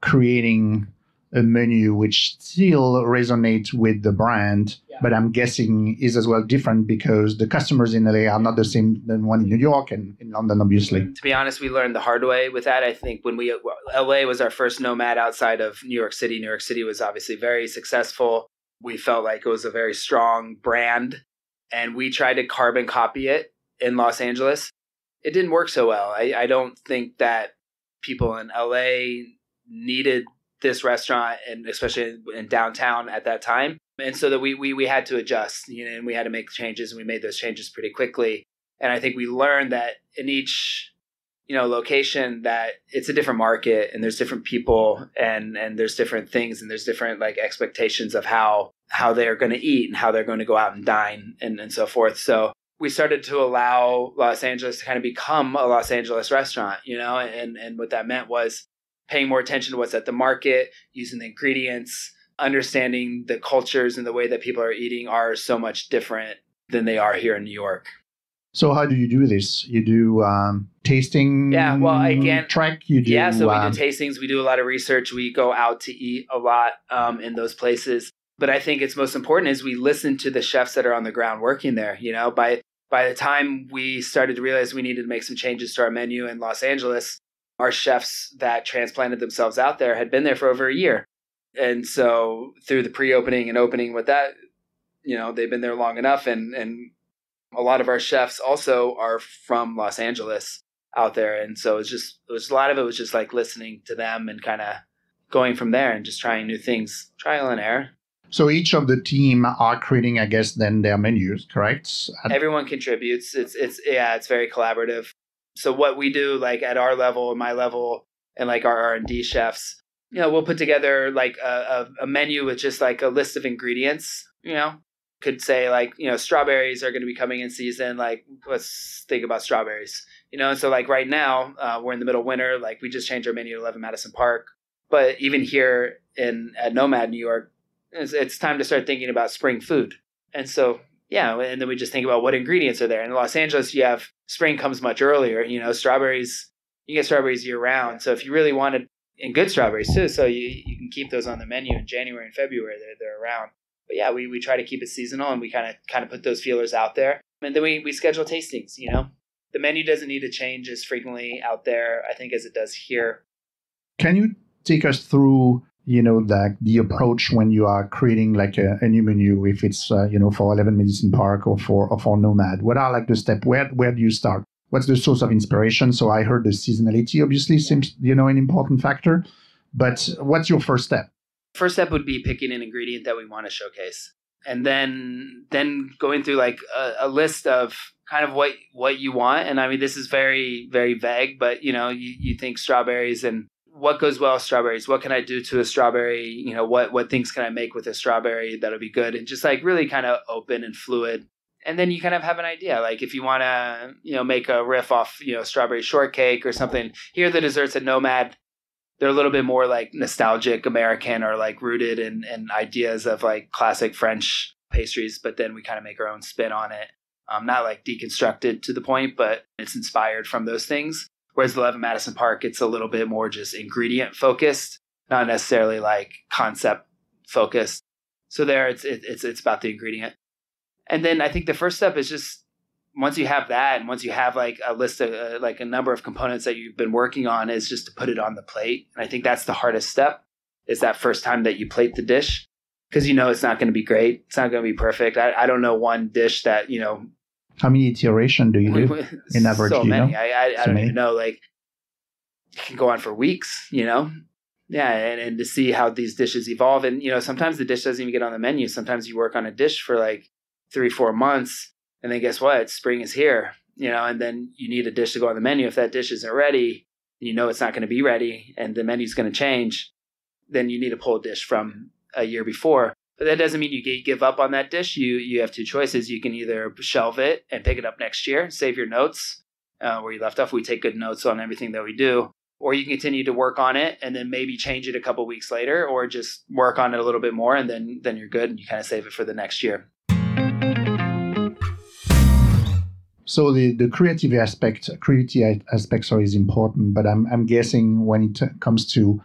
creating a menu which still resonates with the brand, yeah. but I'm guessing is as well different because the customers in L A are not the same than one in New York and in London, obviously. To be honest, we learned the hard way with that. I think when we, L A was our first Nomad outside of New York City. New York City was obviously very successful. We felt like it was a very strong brand and we tried to carbon copy it in Los Angeles. It didn't work so well. I, I don't think that people in L A needed this restaurant, and especially in downtown at that time. And so that we, we, we had to adjust, you know, and we had to make changes, and we made those changes pretty quickly. And I think we learned that in each, you know, location that it's a different market and there's different people and, and there's different things and there's different like expectations of how, how they're going to eat and how they're going to go out and dine and, and so forth. So we started to allow Los Angeles to kind of become a Los Angeles restaurant, you know, and, and what that meant was paying more attention to what's at the market, using the ingredients, understanding the cultures and the way that people are eating are so much different than they are here in New York. So how do you do this? You do um, tasting yeah, well, again, track? You do, yeah, so we um, do tastings. We do a lot of research. We go out to eat a lot um, in those places. But I think it's most important is we listen to the chefs that are on the ground working there. You know, by by the time we started to realize we needed to make some changes to our menu in Los Angeles, our chefs that transplanted themselves out there had been there for over a year. And so through the pre-opening and opening with that, you know, they've been there long enough. And, and a lot of our chefs also are from Los Angeles out there. And so it's just, it was a lot of it was just like listening to them and kind of going from there and just trying new things, trial and error. So each of the team are creating, I guess, then their menus, correct? Everyone contributes. It's, it's, yeah, it's very collaborative. So what we do, like at our level, my level, and like our R and D chefs, you know, we'll put together like a, a, a menu with just like a list of ingredients, you know, could say like, you know, strawberries are going to be coming in season. Like, let's think about strawberries, you know? And so like right now uh, we're in the middle of winter. Like we just changed our menu to Eleven Madison Park, but even here in at Nomad, New York, it's, it's time to start thinking about spring food. And so, yeah. And then we just think about what ingredients are there. In Los Angeles, you have spring comes much earlier, you know, strawberries, you get strawberries year round. So if you really wanted, and good strawberries too. So you, you can keep those on the menu in January and February. They're, they're around. But yeah, we, we try to keep it seasonal and we kind of kind of put those feelers out there. And then we, we schedule tastings, you know. The menu doesn't need to change as frequently out there, I think, as it does here. Can you take us through, you know, the, the approach when you are creating like a, a new menu, if it's, uh, you know, for Eleven Medicine Park or for, or for Nomad? What are like the step? Where, where do you start? What's the source of inspiration? So I heard the seasonality obviously seems, you know, an important factor. But what's your first step? First step would be picking an ingredient that we want to showcase. And then then going through like a, a list of kind of what, what you want. And I mean, this is very, very vague, but, you know, you, you think strawberries and what goes well with strawberries? What can I do to a strawberry? You know, what, what things can I make with a strawberry that'll be good? And just like really kind of open and fluid. And then you kind of have an idea, like if you want to, you know, make a riff off, you know, strawberry shortcake or something. Here, the desserts at Nomad, they're a little bit more like nostalgic American or like rooted in, in ideas of like classic French pastries. But then we kind of make our own spin on it. Um, not like deconstructed to the point, but it's inspired from those things. Whereas Eleven Madison Park, it's a little bit more just ingredient focused, not necessarily like concept focused. So there, it's it, it's it's about the ingredient. And then I think the first step is just once you have that and once you have like a list of uh, like a number of components that you've been working on is just to put it on the plate. And I think that's the hardest step is that first time that you plate the dish because, you know, it's not going to be great. It's not going to be perfect. I, I don't know one dish that, you know. How many iterations do you do in average? So many. You know? I, I, I so don't many. even know. Like it can go on for weeks, you know. Yeah, and, and to see how these dishes evolve. And, you know, sometimes the dish doesn't even get on the menu. Sometimes you work on a dish for like three, four months. And then guess what? Spring is here, you know, and then you need a dish to go on the menu. If that dish isn't ready, you know, it's not going to be ready and the menu's going to change. Then you need to pull a dish from a year before, but that doesn't mean you give up on that dish. You, you have two choices. You can either shelve it and pick it up next year, save your notes uh, where you left off. We take good notes on everything that we do, or you can continue to work on it and then maybe change it a couple weeks later, or just work on it a little bit more. And then, then you're good. And you kind of save it for the next year. So the, the creative aspect, creativity aspect, sorry, is important. But I'm I'm guessing when it t- comes to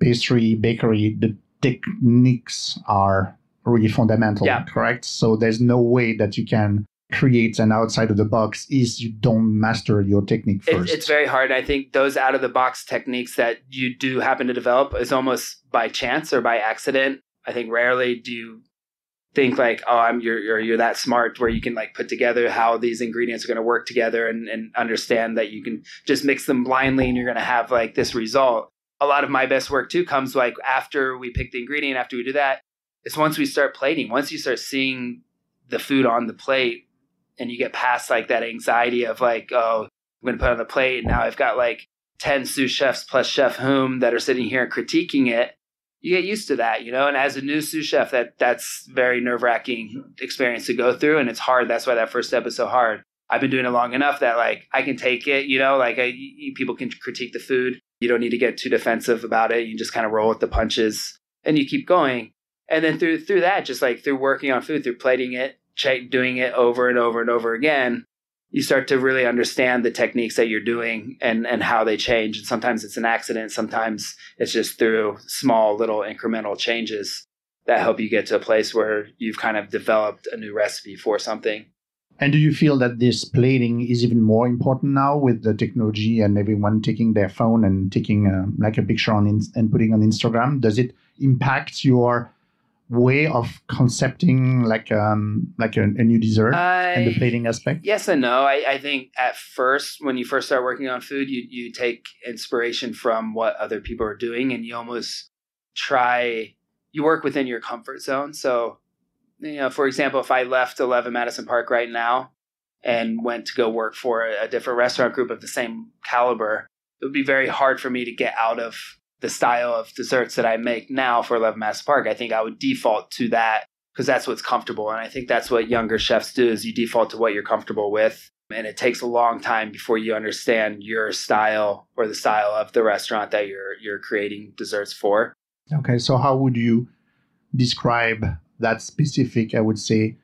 pastry, bakery, the techniques are really fundamental, yeah. Correct? So there's no way that you can create an outside of the box is you don't master your technique first. It, it's very hard. I think those out of the box techniques that you do happen to develop is almost by chance or by accident. I think rarely do you think like, oh, I'm you're, you're you're that smart where you can like put together how these ingredients are going to work together and, and understand that you can just mix them blindly and you're going to have like this result. A lot of my best work too comes like after we pick the ingredient, after we do that, it's once we start plating, once you start seeing the food on the plate and you get past like that anxiety of like, oh, I'm going to put it on the plate. And now I've got like ten sous chefs plus Chef Humm that are sitting here and critiquing it. You get used to that, you know, and as a new sous chef, that that's very nerve wracking experience to go through. And it's hard. That's why that first step is so hard. I've been doing it long enough that like I can take it, you know, like I, people can critique the food. You don't need to get too defensive about it. You just kind of roll with the punches and you keep going. And then through through that, just like through working on food, through plating it, doing it over and over and over again, you start to really understand the techniques that you're doing and, and how they change. And sometimes it's an accident. Sometimes it's just through small little incremental changes that help you get to a place where you've kind of developed a new recipe for something. And do you feel that this plating is even more important now with the technology and everyone taking their phone and taking a, like a picture on in, and putting on Instagram? Does it impact your way of concepting like um like a, a new dessert I, and the plating aspect? Yes and no. I, I think at first, when you first start working on food, you you take inspiration from what other people are doing, and you almost try, you work within your comfort zone. So, you know, for example, if I left Eleven Madison Park right now and went to go work for a, a different restaurant group of the same caliber, it would be very hard for me to get out of the style of desserts that I make now for Eleven Madison Park. I think I would default to that because that's what's comfortable. And I think that's what younger chefs do, is you default to what you're comfortable with. And it takes a long time before you understand your style or the style of the restaurant that you're you're creating desserts for. Okay, so how would you describe that specific, I would say,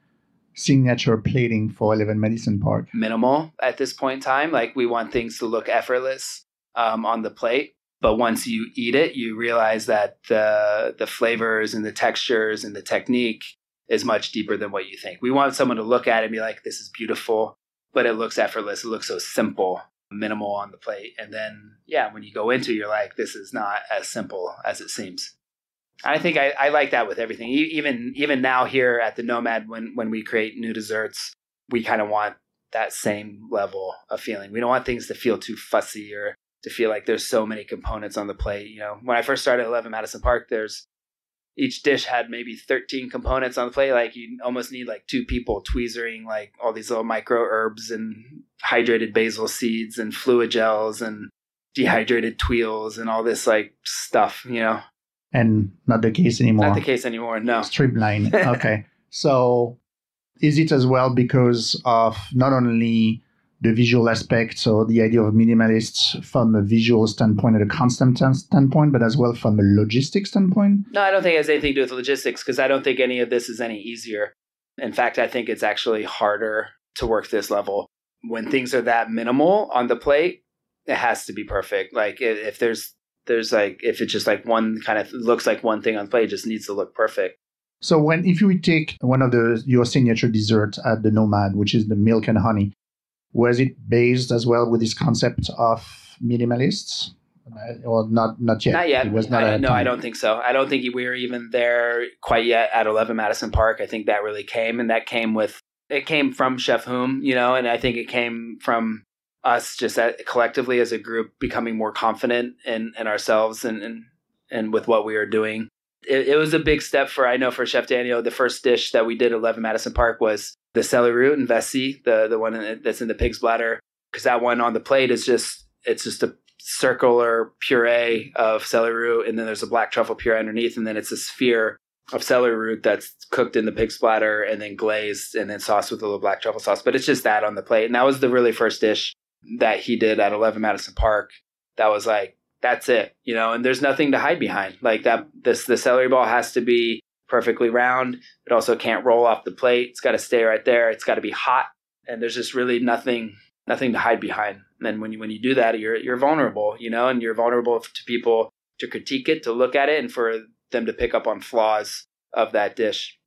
signature plating for Eleven Madison Park? Minimal at this point in time. Like, we want things to look effortless um, on the plate. But once you eat it, you realize that the the flavors and the textures and the technique is much deeper than what you think. We want someone to look at it and be like, this is beautiful, but it looks effortless. It looks so simple, minimal on the plate. And then, yeah, when you go into it, you're like, this is not as simple as it seems. I think I, I like that with everything. Even even now here at the Nomad, when, when we create new desserts, we kind of want that same level of feeling. We don't want things to feel too fussy or to feel like there's so many components on the plate. You know, when I first started at Eleven Madison Park, there's each dish had maybe thirteen components on the plate. Like, you almost need like two people tweezering like all these little micro herbs and hydrated basil seeds and fluid gels and dehydrated tweels and all this like stuff, you know. And not the case anymore. Not the case anymore, no. Streamline. Okay. So is it as well because of not only the visual aspect, so the idea of minimalist from a visual standpoint and a constant standpoint, but as well from a logistics standpoint? No, I don't think it has anything to do with logistics, because I don't think any of this is any easier. In fact, I think it's actually harder to work this level. When things are that minimal on the plate, it has to be perfect. Like if there's there's like if it's just like one kind of looks like one thing on the plate, it just needs to look perfect. So when if you take one of the your signature desserts at the Nomad, which is the milk and honey, was it based as well with this concept of minimalists, or not? Not yet. Not yet. It was not I, no, time. I don't think so. I don't think we were even there quite yet at Eleven Madison Park. I think that really came, and that came with it came from Chef Humm, you know, and I think it came from us just at, collectively as a group becoming more confident in, in ourselves and, and and with what we were doing. It, it was a big step for I know for Chef Daniel. The first dish that we did at Eleven Madison Park was the celery root and vessie, the, the one that's in the pig's bladder, because that one on the plate is just, it's just a circular puree of celery root, and then there's a black truffle puree underneath, and then it's a sphere of celery root that's cooked in the pig's bladder and then glazed and then sauced with a little black truffle sauce. But it's just that on the plate. And that was the really first dish that he did at Eleven Madison Park. That was like, that's it, you know, and there's nothing to hide behind. Like that, this the celery ball has to be perfectly round. It also can't roll off the plate. It's got to stay right there. It's got to be hot. And there's just really nothing, nothing to hide behind. And then when you, when you do that, you're, you're vulnerable, you know, and you're vulnerable to people to critique it, to look at it, and for them to pick up on flaws of that dish.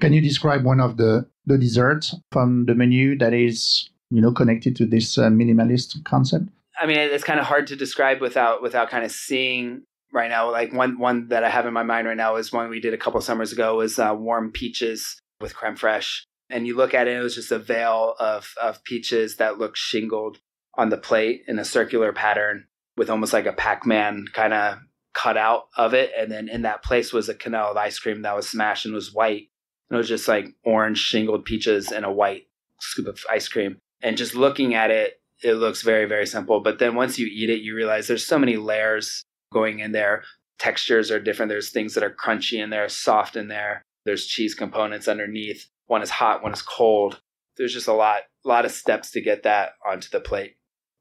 Can you describe one of the, the desserts from the menu that is, you know, connected to this uh, minimalist concept? I mean, it's kind of hard to describe without, without kind of seeing right now. Like one one that I have in my mind right now is one we did a couple of summers ago was uh, warm peaches with creme fraiche. And you look at it, it was just a veil of, of peaches that looked shingled on the plate in a circular pattern with almost like a Pac-Man kind of cut out of it. And then in that place was a canal of ice cream that was smashed and was white. And it was just like orange shingled peaches and a white scoop of ice cream. And just looking at it, it looks very, very simple. But then once you eat it, you realize there's so many layers going in there. Textures are different. There's things that are crunchy in there, soft in there. There's cheese components underneath. One is hot, one is cold. There's just a lot, lot of steps to get that onto the plate.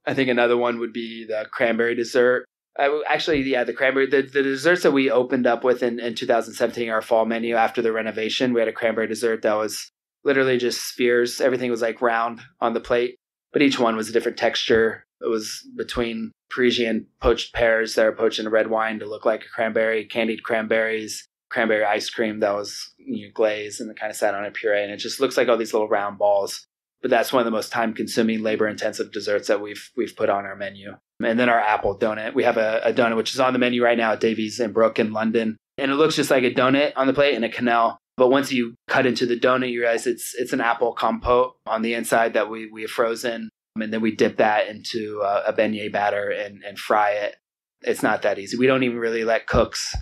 I think another one would be the cranberry dessert. I, actually, yeah, the cranberry, the, the desserts that we opened up with in, in two thousand seventeen, our fall menu after the renovation, we had a cranberry dessert that was literally just spheres. Everything was like round on the plate. but each one was a different texture. It was between Parisian poached pears that are poached in red wine to look like a cranberry, candied cranberries, cranberry ice cream that was, you know, glazed and kind of sat on a puree. And it just looks like all these little round balls. But that's one of the most time-consuming, labor-intensive desserts that we've we've put on our menu. And then our apple donut. We have a, a donut, which is on the menu right now at Davies and Brook in London. And it looks just like a donut on the plate and a quenelle. But once you cut into the donut, you realize it's it's an apple compote on the inside that we, we have frozen. And then we dip that into uh, a beignet batter and, and fry it. It's not that easy. We don't even really let cooks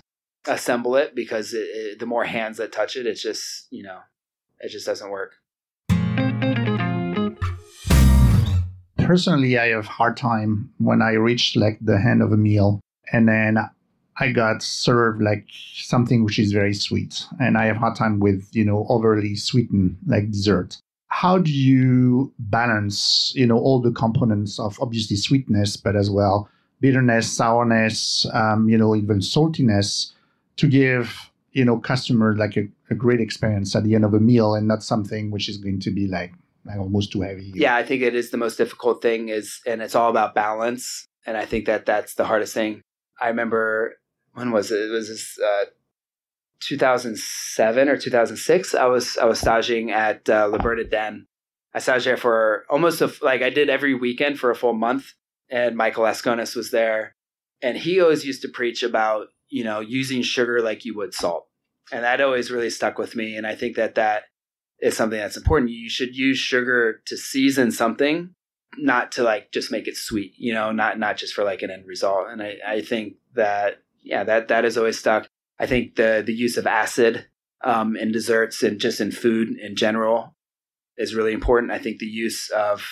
assemble it because it, it, the more hands that touch it, it's just, you know, it just doesn't work. Personally, I have a hard time when I reach like the end of a meal and then I got served like something which is very sweet. And I have a hard time with, you know, overly sweetened like dessert. How do you balance, you know, all the components of obviously sweetness, but as well bitterness, sourness, um, you know, even saltiness to give, you know, customers like a, a great experience at the end of a meal and not something which is going to be like, like almost too heavy. Yeah, I think it is the most difficult thing is, and it's all about balance. And I think that that's the hardest thing. I remember, when was it? It was this, uh, two thousand seven or two thousand six. I was, I was staging at uh, Liberta Den. I staged there for almost a, like I did every weekend for a full month. And Michael Esconis was there. And he always used to preach about, you know, using sugar like you would salt. And that always really stuck with me. And I think that that is something that's important. You should use sugar to season something, not to like just make it sweet, you know, not not just for like an end result. And I, I think that, yeah, that that is always stuck. I think the the use of acid um, in desserts and just in food in general is really important. I think the use of,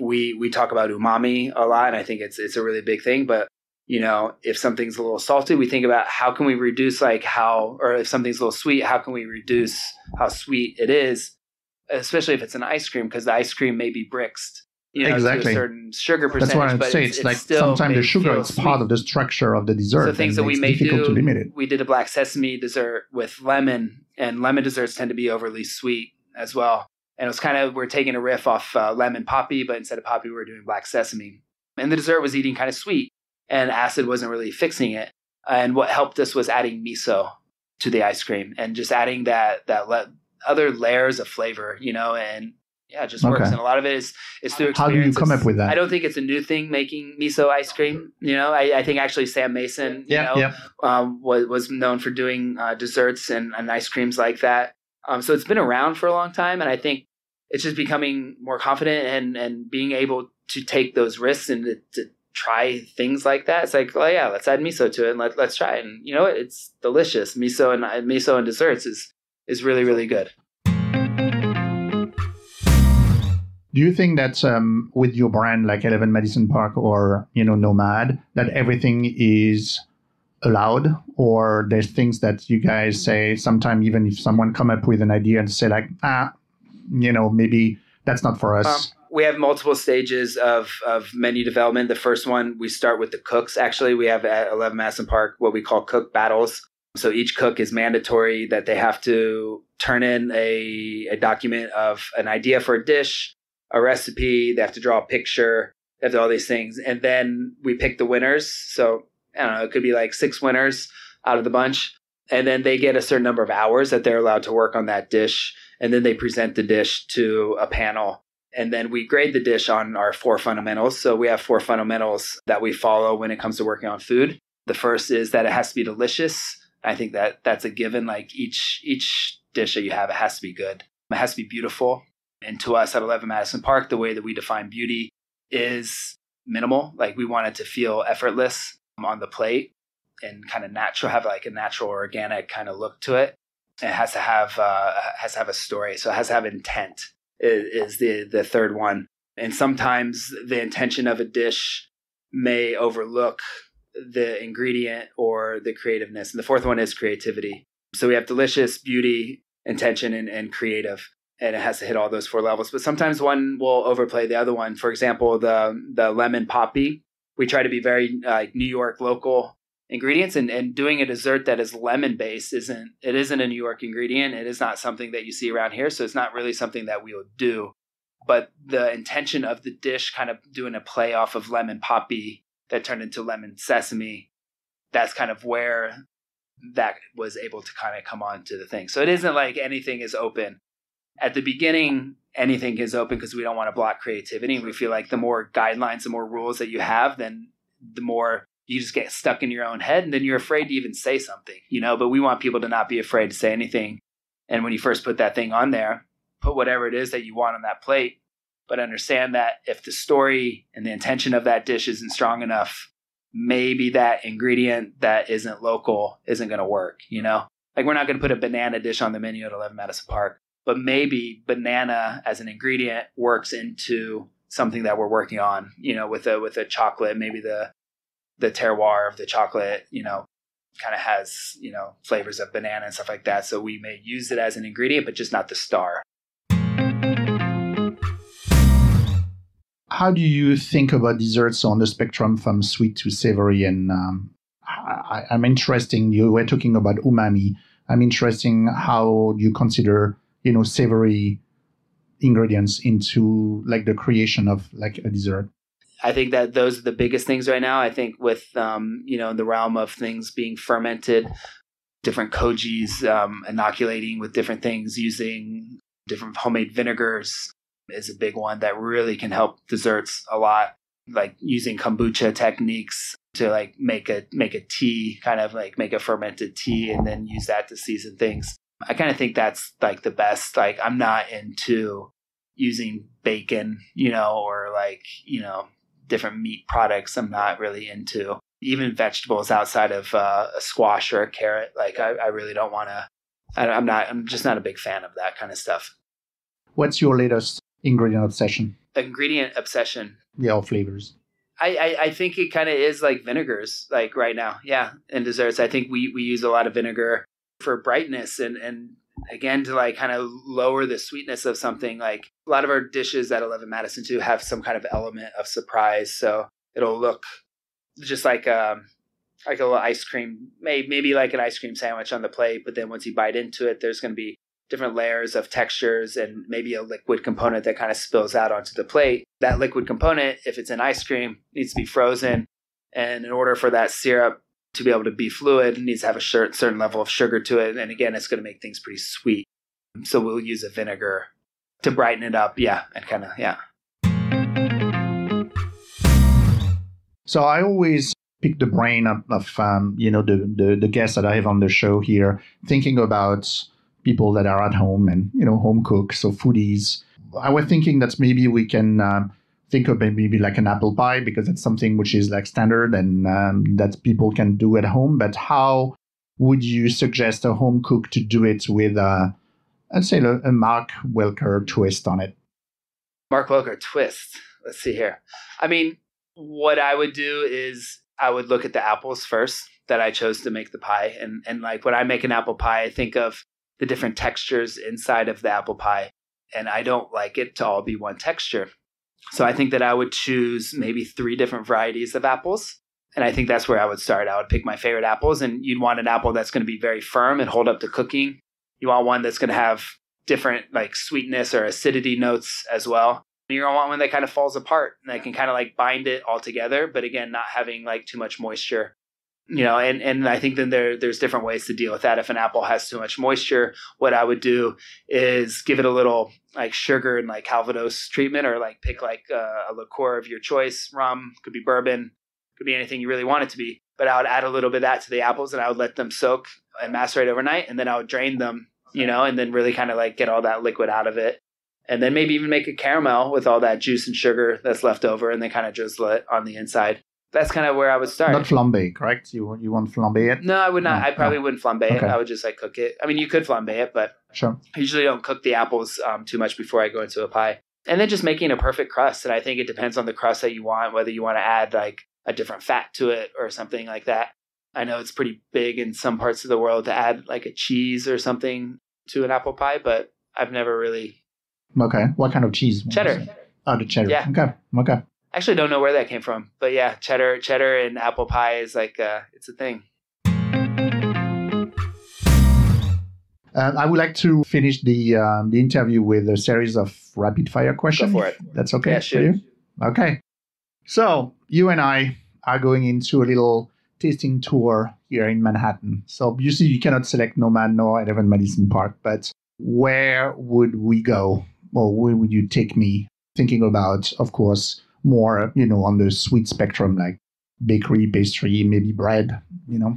we we talk about umami a lot, and I think it's it's a really big thing. But, you know, if something's a little salty, we think about how can we reduce like how, or if something's a little sweet, how can we reduce how sweet it is, especially if it's an ice cream, because the ice cream may be bricksed. You know, exactly. To a certain sugar percentage. That's what I would say. It's, it's like sometimes the sugar is part of the structure of the dessert. So things that we may do, to limit it. We did a black sesame dessert with lemon, and lemon desserts tend to be overly sweet as well. And it was kind of, we're taking a riff off uh, lemon poppy, but instead of poppy, we're doing black sesame. And the dessert was eating kind of sweet, and acid wasn't really fixing it. And what helped us was adding miso to the ice cream and just adding that that le- other layers of flavor, you know, and yeah, it just works. Okay. And a lot of it is, is through experience. How do you come up with that? I don't think it's a new thing, making miso ice cream. You know, I, I think actually Sam Mason, you yeah, know, yeah. Um, was, was known for doing uh, desserts and, and ice creams like that. Um, so it's been around for a long time. And I think it's just becoming more confident and, and being able to take those risks and to, to try things like that. It's like, well, yeah, let's add miso to it and let, let's try it. And, you know, it's delicious. Miso and uh, miso and desserts is is really, really good. Do you think that um, with your brand like Eleven Madison Park or, you know, Nomad, that everything is allowed, or there's things that you guys say sometimes, even if someone come up with an idea and say like, ah, you know, maybe that's not for us? Um, we have multiple stages of, of menu development. The first one, we start with the cooks. Actually, we have at Eleven Madison Park what we call cook battles. So each cook is mandatory that they have to turn in a, a document of an idea for a dish, a recipe, they have to draw a picture, they have to do all these things. And then we pick the winners. So I don't know, it could be like six winners out of the bunch. And then they get a certain number of hours that they're allowed to work on that dish. And then they present the dish to a panel. And then we grade the dish on our four fundamentals. So we have four fundamentals that we follow when it comes to working on food. The first is that it has to be delicious. I think that that's a given. Like each each dish that you have, it has to be good. It has to be beautiful. And to us at Eleven Madison Park, the way that we define beauty is minimal. Like we want it to feel effortless on the plate and kind of natural, have like a natural, organic kind of look to it. It has to have uh, has to have a story. So it has to have intent is, is the the third one. And sometimes the intention of a dish may overlook the ingredient or the creativeness. And the fourth one is creativity. So we have delicious, beauty, intention, and, and creative. And it has to hit all those four levels. But sometimes one will overplay the other one. For example, the the lemon poppy. We try to be very uh, New York local ingredients. And, and doing a dessert that is lemon-based, isn't it isn't a New York ingredient. It is not something that you see around here. So it's not really something that we would do. but the intention of the dish kind of doing a play off of lemon poppy that turned into lemon sesame, that's kind of where that was able to kind of come on to the thing. So it isn't like anything is open. At the beginning, anything is open because we don't want to block creativity. We feel like the more guidelines, the more rules that you have, then the more you just get stuck in your own head, and then you're afraid to even say something, you know, but we want people to not be afraid to say anything. And when you first put that thing on there, put whatever it is that you want on that plate, but understand that if the story and the intention of that dish isn't strong enough, maybe that ingredient that isn't local isn't going to work, you know? Like, we're not going to put a banana dish on the menu at Eleven Madison Park, but maybe banana as an ingredient works into something that we're working on, you know, with a with a chocolate, maybe the the terroir of the chocolate, you know, kind of has, you know, flavors of banana and stuff like that. So we may use it as an ingredient, but just not the star. How do you think about desserts on the spectrum from sweet to savory? And um, I, I'm interested, you were talking about umami. I'm interested in how you consider, you know, savory ingredients into like the creation of like a dessert. I think that those are the biggest things right now. I think with, um, you know, the realm of things being fermented, different kojis, um, inoculating with different things, using different homemade vinegars is a big one that really can help desserts a lot. Like using kombucha techniques to like make a, make a tea, kind of like make a fermented tea and then use that to season things. I kind of think that's like the best. Like, I'm not into using bacon, you know, or like, you know, different meat products I'm not really into. Even vegetables outside of uh, a squash or a carrot, like I, I really don't want to, I'm not, I'm just not a big fan of that kind of stuff. What's your latest ingredient obsession? Ingredient obsession? Yeah, or flavors. I, I, I think it kind of is like vinegars, like right now. Yeah, and desserts. I think we, we use a lot of vinegar for brightness and, and again, to like kind of lower the sweetness of something. Like a lot of our dishes at Eleven Madison too have some kind of element of surprise. So it'll look just like um like a little ice cream, maybe maybe like an ice cream sandwich on the plate. But then once you bite into it, there's going to be different layers of textures and maybe a liquid component that kind of spills out onto the plate. That liquid component, if it's an ice cream, needs to be frozen. And in order for that syrup to be able to be fluid, it needs to have a certain level of sugar to it. And again, it's going to make things pretty sweet. So we'll use a vinegar to brighten it up. Yeah. And kind of, yeah. So I always pick the brain of, of um, you know, the, the, the guests that I have on the show here, thinking about people that are at home and, you know, home cooks, so foodies. I was thinking that maybe we can um, think of maybe like an apple pie, because it's something which is like standard and um, that people can do at home. But how would you suggest a home cook to do it with, a, I'd say, a, a Mark Welker twist on it? Mark Welker twist. Let's see here. I mean, what I would do is I would look at the apples first that I chose to make the pie. And, and like when I make an apple pie, I think of the different textures inside of the apple pie. And I don't like it to all be one texture. So I think that I would choose maybe three different varieties of apples. And I think that's where I would start. I would pick my favorite apples, and you'd want an apple that's going to be very firm and hold up to cooking. You want one that's going to have different like sweetness or acidity notes as well. And you're going to want one that kind of falls apart and that can kind of like bind it all together, but again, not having like too much moisture. You know, and, and I think then there there's different ways to deal with that. If an apple has too much moisture, what I would do is give it a little like sugar and like Calvados treatment, or like pick like a, a liqueur of your choice, rum, could be bourbon, could be anything you really want it to be. But I would add a little bit of that to the apples, and I would let them soak and macerate overnight, and then I would drain them, you know, and then really kind of like get all that liquid out of it. And then maybe even make a caramel with all that juice and sugar that's left over, and then kind of drizzle it on the inside. That's kind of where I would start. Not flambé, correct? You you want flambé it? No, I would not. No, I probably no. wouldn't flambé okay. it. I would just like cook it. I mean, you could flambé it, but sure. I usually don't cook the apples um, too much before I go into a pie. And then just making a perfect crust. And I think it depends on the crust that you want, whether you want to add like a different fat to it or something like that. I know it's pretty big in some parts of the world to add like a cheese or something to an apple pie, but I've never really. Okay. What kind of cheese? Cheddar. Oh, the cheddar. Yeah. Okay. Okay. I actually don't know where that came from, but yeah, cheddar, cheddar and apple pie is like, uh, it's a thing. Uh, I would like to finish the um, the interview with a series of rapid fire questions. Go for it. That's okay yeah, sure. for you? Okay. So you and I are going into a little tasting tour here in Manhattan. So obviously you cannot select Nomad nor Eleven Madison Park, but where would we go? Or where would you take me? Thinking about, of course, more, you know, on the sweet spectrum, like bakery, pastry, maybe bread, you know?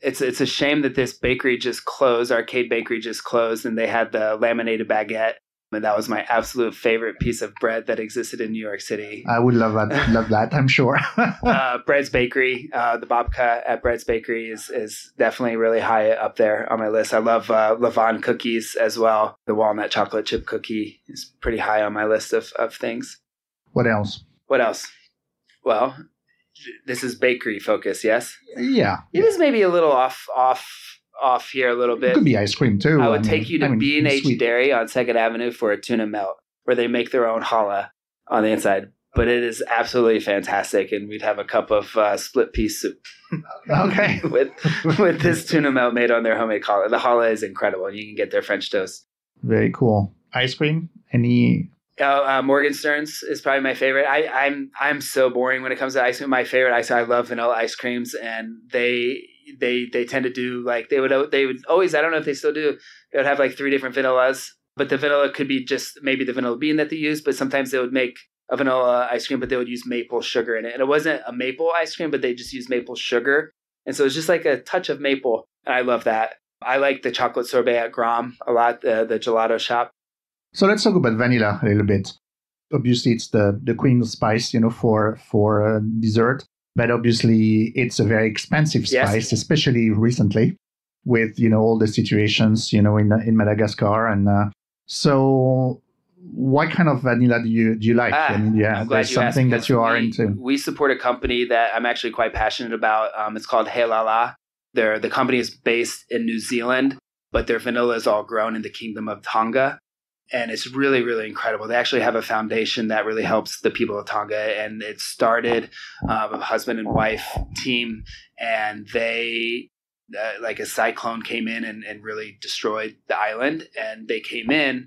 It's it's a shame that this bakery just closed, Arcade Bakery just closed, and they had the laminated baguette. And that was my absolute favorite piece of bread that existed in New York City. I would love that. Love that, I'm sure. uh, Bread's Bakery, uh, the babka at Bread's Bakery is is definitely really high up there on my list. I love uh, Levon cookies as well. The walnut chocolate chip cookie is pretty high on my list of, of things. What else? What else? Well, this is bakery focus, yes? Yeah. It was maybe a little off, off. off here a little bit. It could be ice cream too. I would I take mean, you to I mean, B and H Dairy on Second Avenue for a tuna melt where they make their own challah on the inside. But it is absolutely fantastic, and we'd have a cup of uh, split pea soup. Okay. with with this tuna melt made on their homemade challah. The challah is incredible. You can get their French toast. Very cool. Ice cream? Any... Oh, uh, Morgan Stern's is probably my favorite. I, I'm I'm so boring when it comes to ice cream. My favorite ice cream, I love vanilla ice creams, and they... They they tend to do like they would they would always I don't know if they still do they would have like three different vanillas, but the vanilla could be just maybe the vanilla bean that they use, but sometimes they would make a vanilla ice cream, but they would use maple sugar in it, and it wasn't a maple ice cream, but they just used maple sugar, and so it's just like a touch of maple, and I love that. I like the chocolate sorbet at Grom a lot, the, the gelato shop. So let's talk about vanilla a little bit. Obviously, it's the the queen spice, you know, for for uh, dessert. But obviously, it's a very expensive spice, yes. Especially recently with, you know, all the situations, you know, in in Madagascar. And uh, so what kind of vanilla do you do you like? Ah, I mean, yeah, there's something that you are we, into. We support a company that I'm actually quite passionate about. Um, it's called Heilala. They're, the company is based in New Zealand, but their vanilla is all grown in the kingdom of Tonga. And it's really, really incredible. They actually have a foundation that really helps the people of Tonga. And it started um, a husband and wife team. And they, uh, like a cyclone came in and, and really destroyed the island. And they came in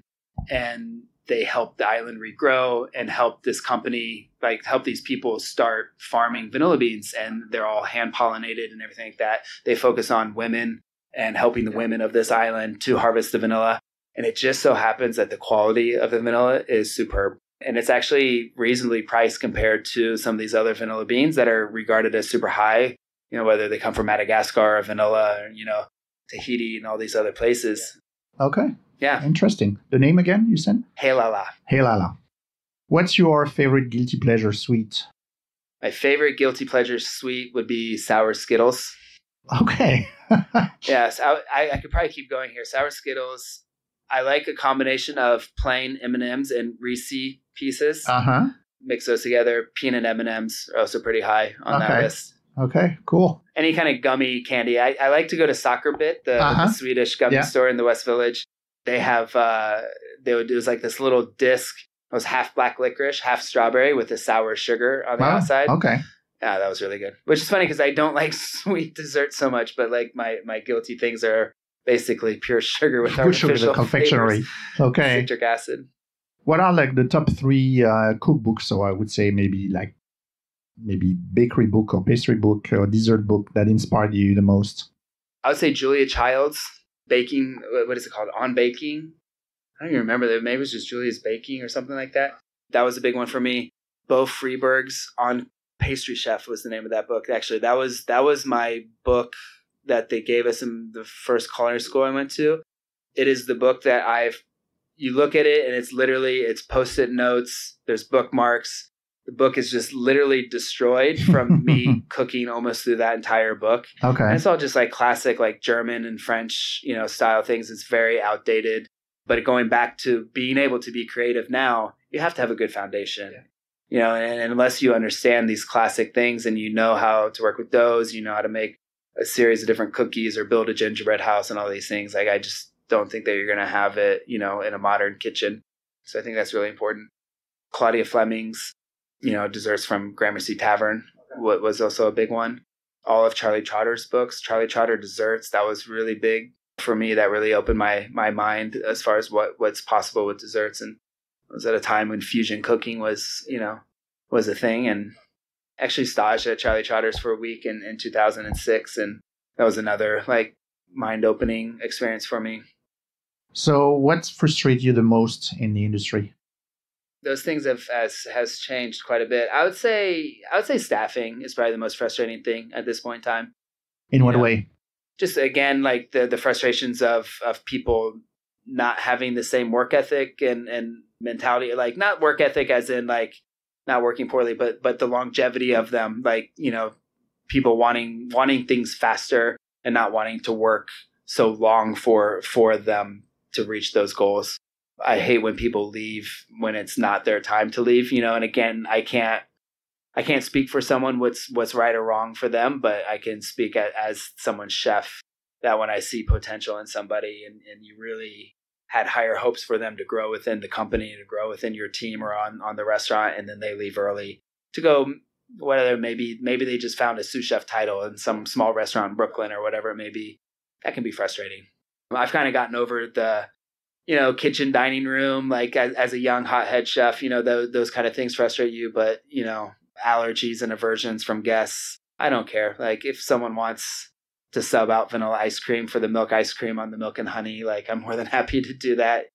and they helped the island regrow and helped this company, like help these people start farming vanilla beans. And they're all hand pollinated and everything like that. They focus on women and helping the women of this island to harvest the vanilla. And it just so happens that the quality of the vanilla is superb. And it's actually reasonably priced compared to some of these other vanilla beans that are regarded as super high, you know, whether they come from Madagascar or vanilla or, you know, Tahiti and all these other places. Okay. Yeah. Interesting. The name again, you said? Heilala. Heilala. What's your favorite guilty pleasure sweet? My favorite guilty pleasure sweet would be sour Skittles. Okay. Yes. I, I, I could probably keep going here. Sour Skittles. I like a combination of plain M and M's and Reese's pieces. Uh-huh. Mix those together. Peanut M and M's are also pretty high on okay. that list. Okay, cool. Any kind of gummy candy. I, I like to go to Sockerbit, the, uh-huh. the Swedish gummy yeah. store in the West Village. They have, uh, they would do like this little disc. It was half black licorice, half strawberry with a sour sugar on the wow. outside. Okay. Yeah, that was really good. Which is funny because I don't like sweet desserts so much, but like my, my guilty things are basically pure sugar with pure artificial sugar, the confectionery. Flavors. Okay. Citric acid. What are like the top three uh, cookbooks? So I would say maybe like maybe bakery book or pastry book or dessert book that inspired you the most. I would say Julia Child's baking. What is it called? On Baking. I don't even remember that. Maybe it was just Julia's Baking or something like that. That was a big one for me. Bo Freeberg's On Pastry Chef was the name of that book. Actually, that was that was my book that they gave us in the first culinary school I went to. It is the book that I've, you look at it and it's literally, it's post-it notes, there's bookmarks. The book is just literally destroyed from me cooking almost through that entire book. Okay. And it's all just like classic, like German and French, you know, style things. It's very outdated, but going back to being able to be creative now, you have to have a good foundation. Yeah. You know, and, and unless you understand these classic things and you know how to work with those, you know how to make a series of different cookies or build a gingerbread house and all these things. Like, I just don't think that you're going to have it, you know, in a modern kitchen. So I think that's really important. Claudia Fleming's, you know, desserts from Gramercy Tavern was also a big one. All of Charlie Trotter's books, Charlie Trotter desserts, that was really big for me, that really opened my my mind as far as what, what's possible with desserts. And it was at a time when fusion cooking was, you know, was a thing. And actually staged at Charlie Trotter's for a week in, in two thousand six. And that was another like mind-opening experience for me. So what frustrates you the most in the industry? Those things have has, has changed quite a bit. I would say I would say staffing is probably the most frustrating thing at this point in time. In what you know, way? Just again, like the, the frustrations of of people not having the same work ethic and, and mentality, like not work ethic as in like not working poorly, but but the longevity of them, like, you know, people wanting wanting things faster and not wanting to work so long for for them to reach those goals. I hate when people leave when it's not their time to leave, you know, and again, I can't, I can't speak for someone what's, what's right or wrong for them, but I can speak as, as someone's chef that when I see potential in somebody and, and you really had higher hopes for them to grow within the company, to grow within your team or on, on the restaurant. And then they leave early to go, whether maybe, maybe they just found a sous chef title in some small restaurant in Brooklyn or whatever it may be. That can be frustrating. I've kind of gotten over the, you know, kitchen, dining room, like as, as a young hothead chef, you know, th- those kind of things frustrate you. But, you know, allergies and aversions from guests, I don't care. Like if someone wants to sub out vanilla ice cream for the milk ice cream on the milk and honey, like I'm more than happy to do that.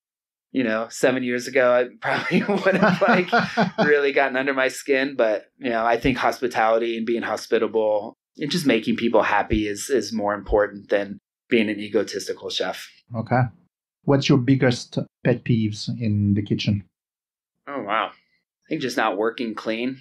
You know, seven years ago, I probably would have like really gotten under my skin. But, you know, I think hospitality and being hospitable and just making people happy is is more important than being an egotistical chef. Okay. What's your biggest pet peeves in the kitchen? Oh, wow. I think just not working clean.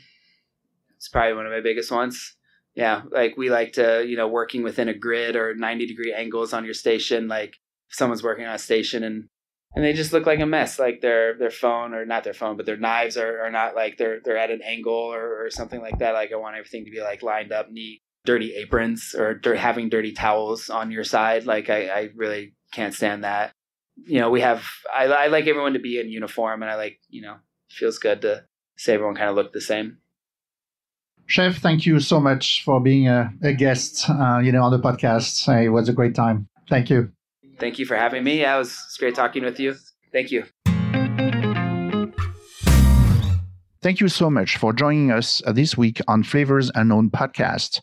It's probably one of my biggest ones. Yeah. Like we like to, you know, working within a grid or ninety degree angles on your station. Like if someone's working on a station and, and they just look like a mess, like their, their phone or not their phone, but their knives are, are not like they're, they're at an angle or, or something like that. Like I want everything to be like lined up neat. Dirty aprons or dirt, having dirty towels on your side. Like I, I really can't stand that. You know, we have, I, I like everyone to be in uniform and I like, you know, it feels good to see everyone kind of look the same. Chef, thank you so much for being a, a guest, uh, you know, on the podcast. It was a great time. Thank you. Thank you for having me. It was, it was great talking with you. Thank you. Thank you so much for joining us this week on Flavors Unknown podcast.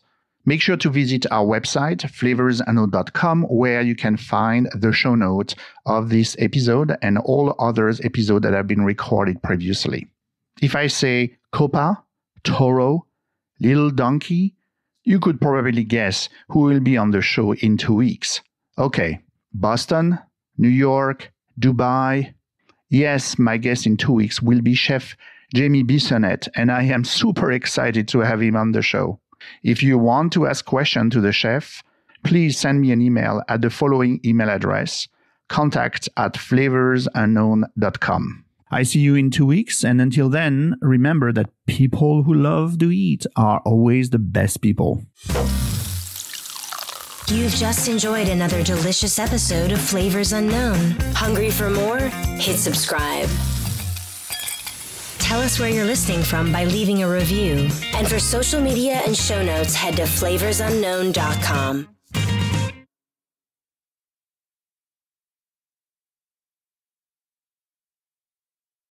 Make sure to visit our website, flavors unknown dot com, where you can find the show notes of this episode and all other episodes that have been recorded previously. If I say Copa, Toro, Little Donkey, you could probably guess who will be on the show in two weeks. Okay, Boston, New York, Dubai. Yes, my guest in two weeks will be Chef Jamie Bissonnette, and I am super excited to have him on the show. If you want to ask questions to the chef, please send me an email at the following email address, contact at flavors unknown dot com. I see you in two weeks, and until then, remember that people who love to eat are always the best people. You've just enjoyed another delicious episode of Flavors Unknown. Hungry for more? Hit subscribe. Tell us where you're listening from by leaving a review. And for social media and show notes, head to flavors unknown dot com.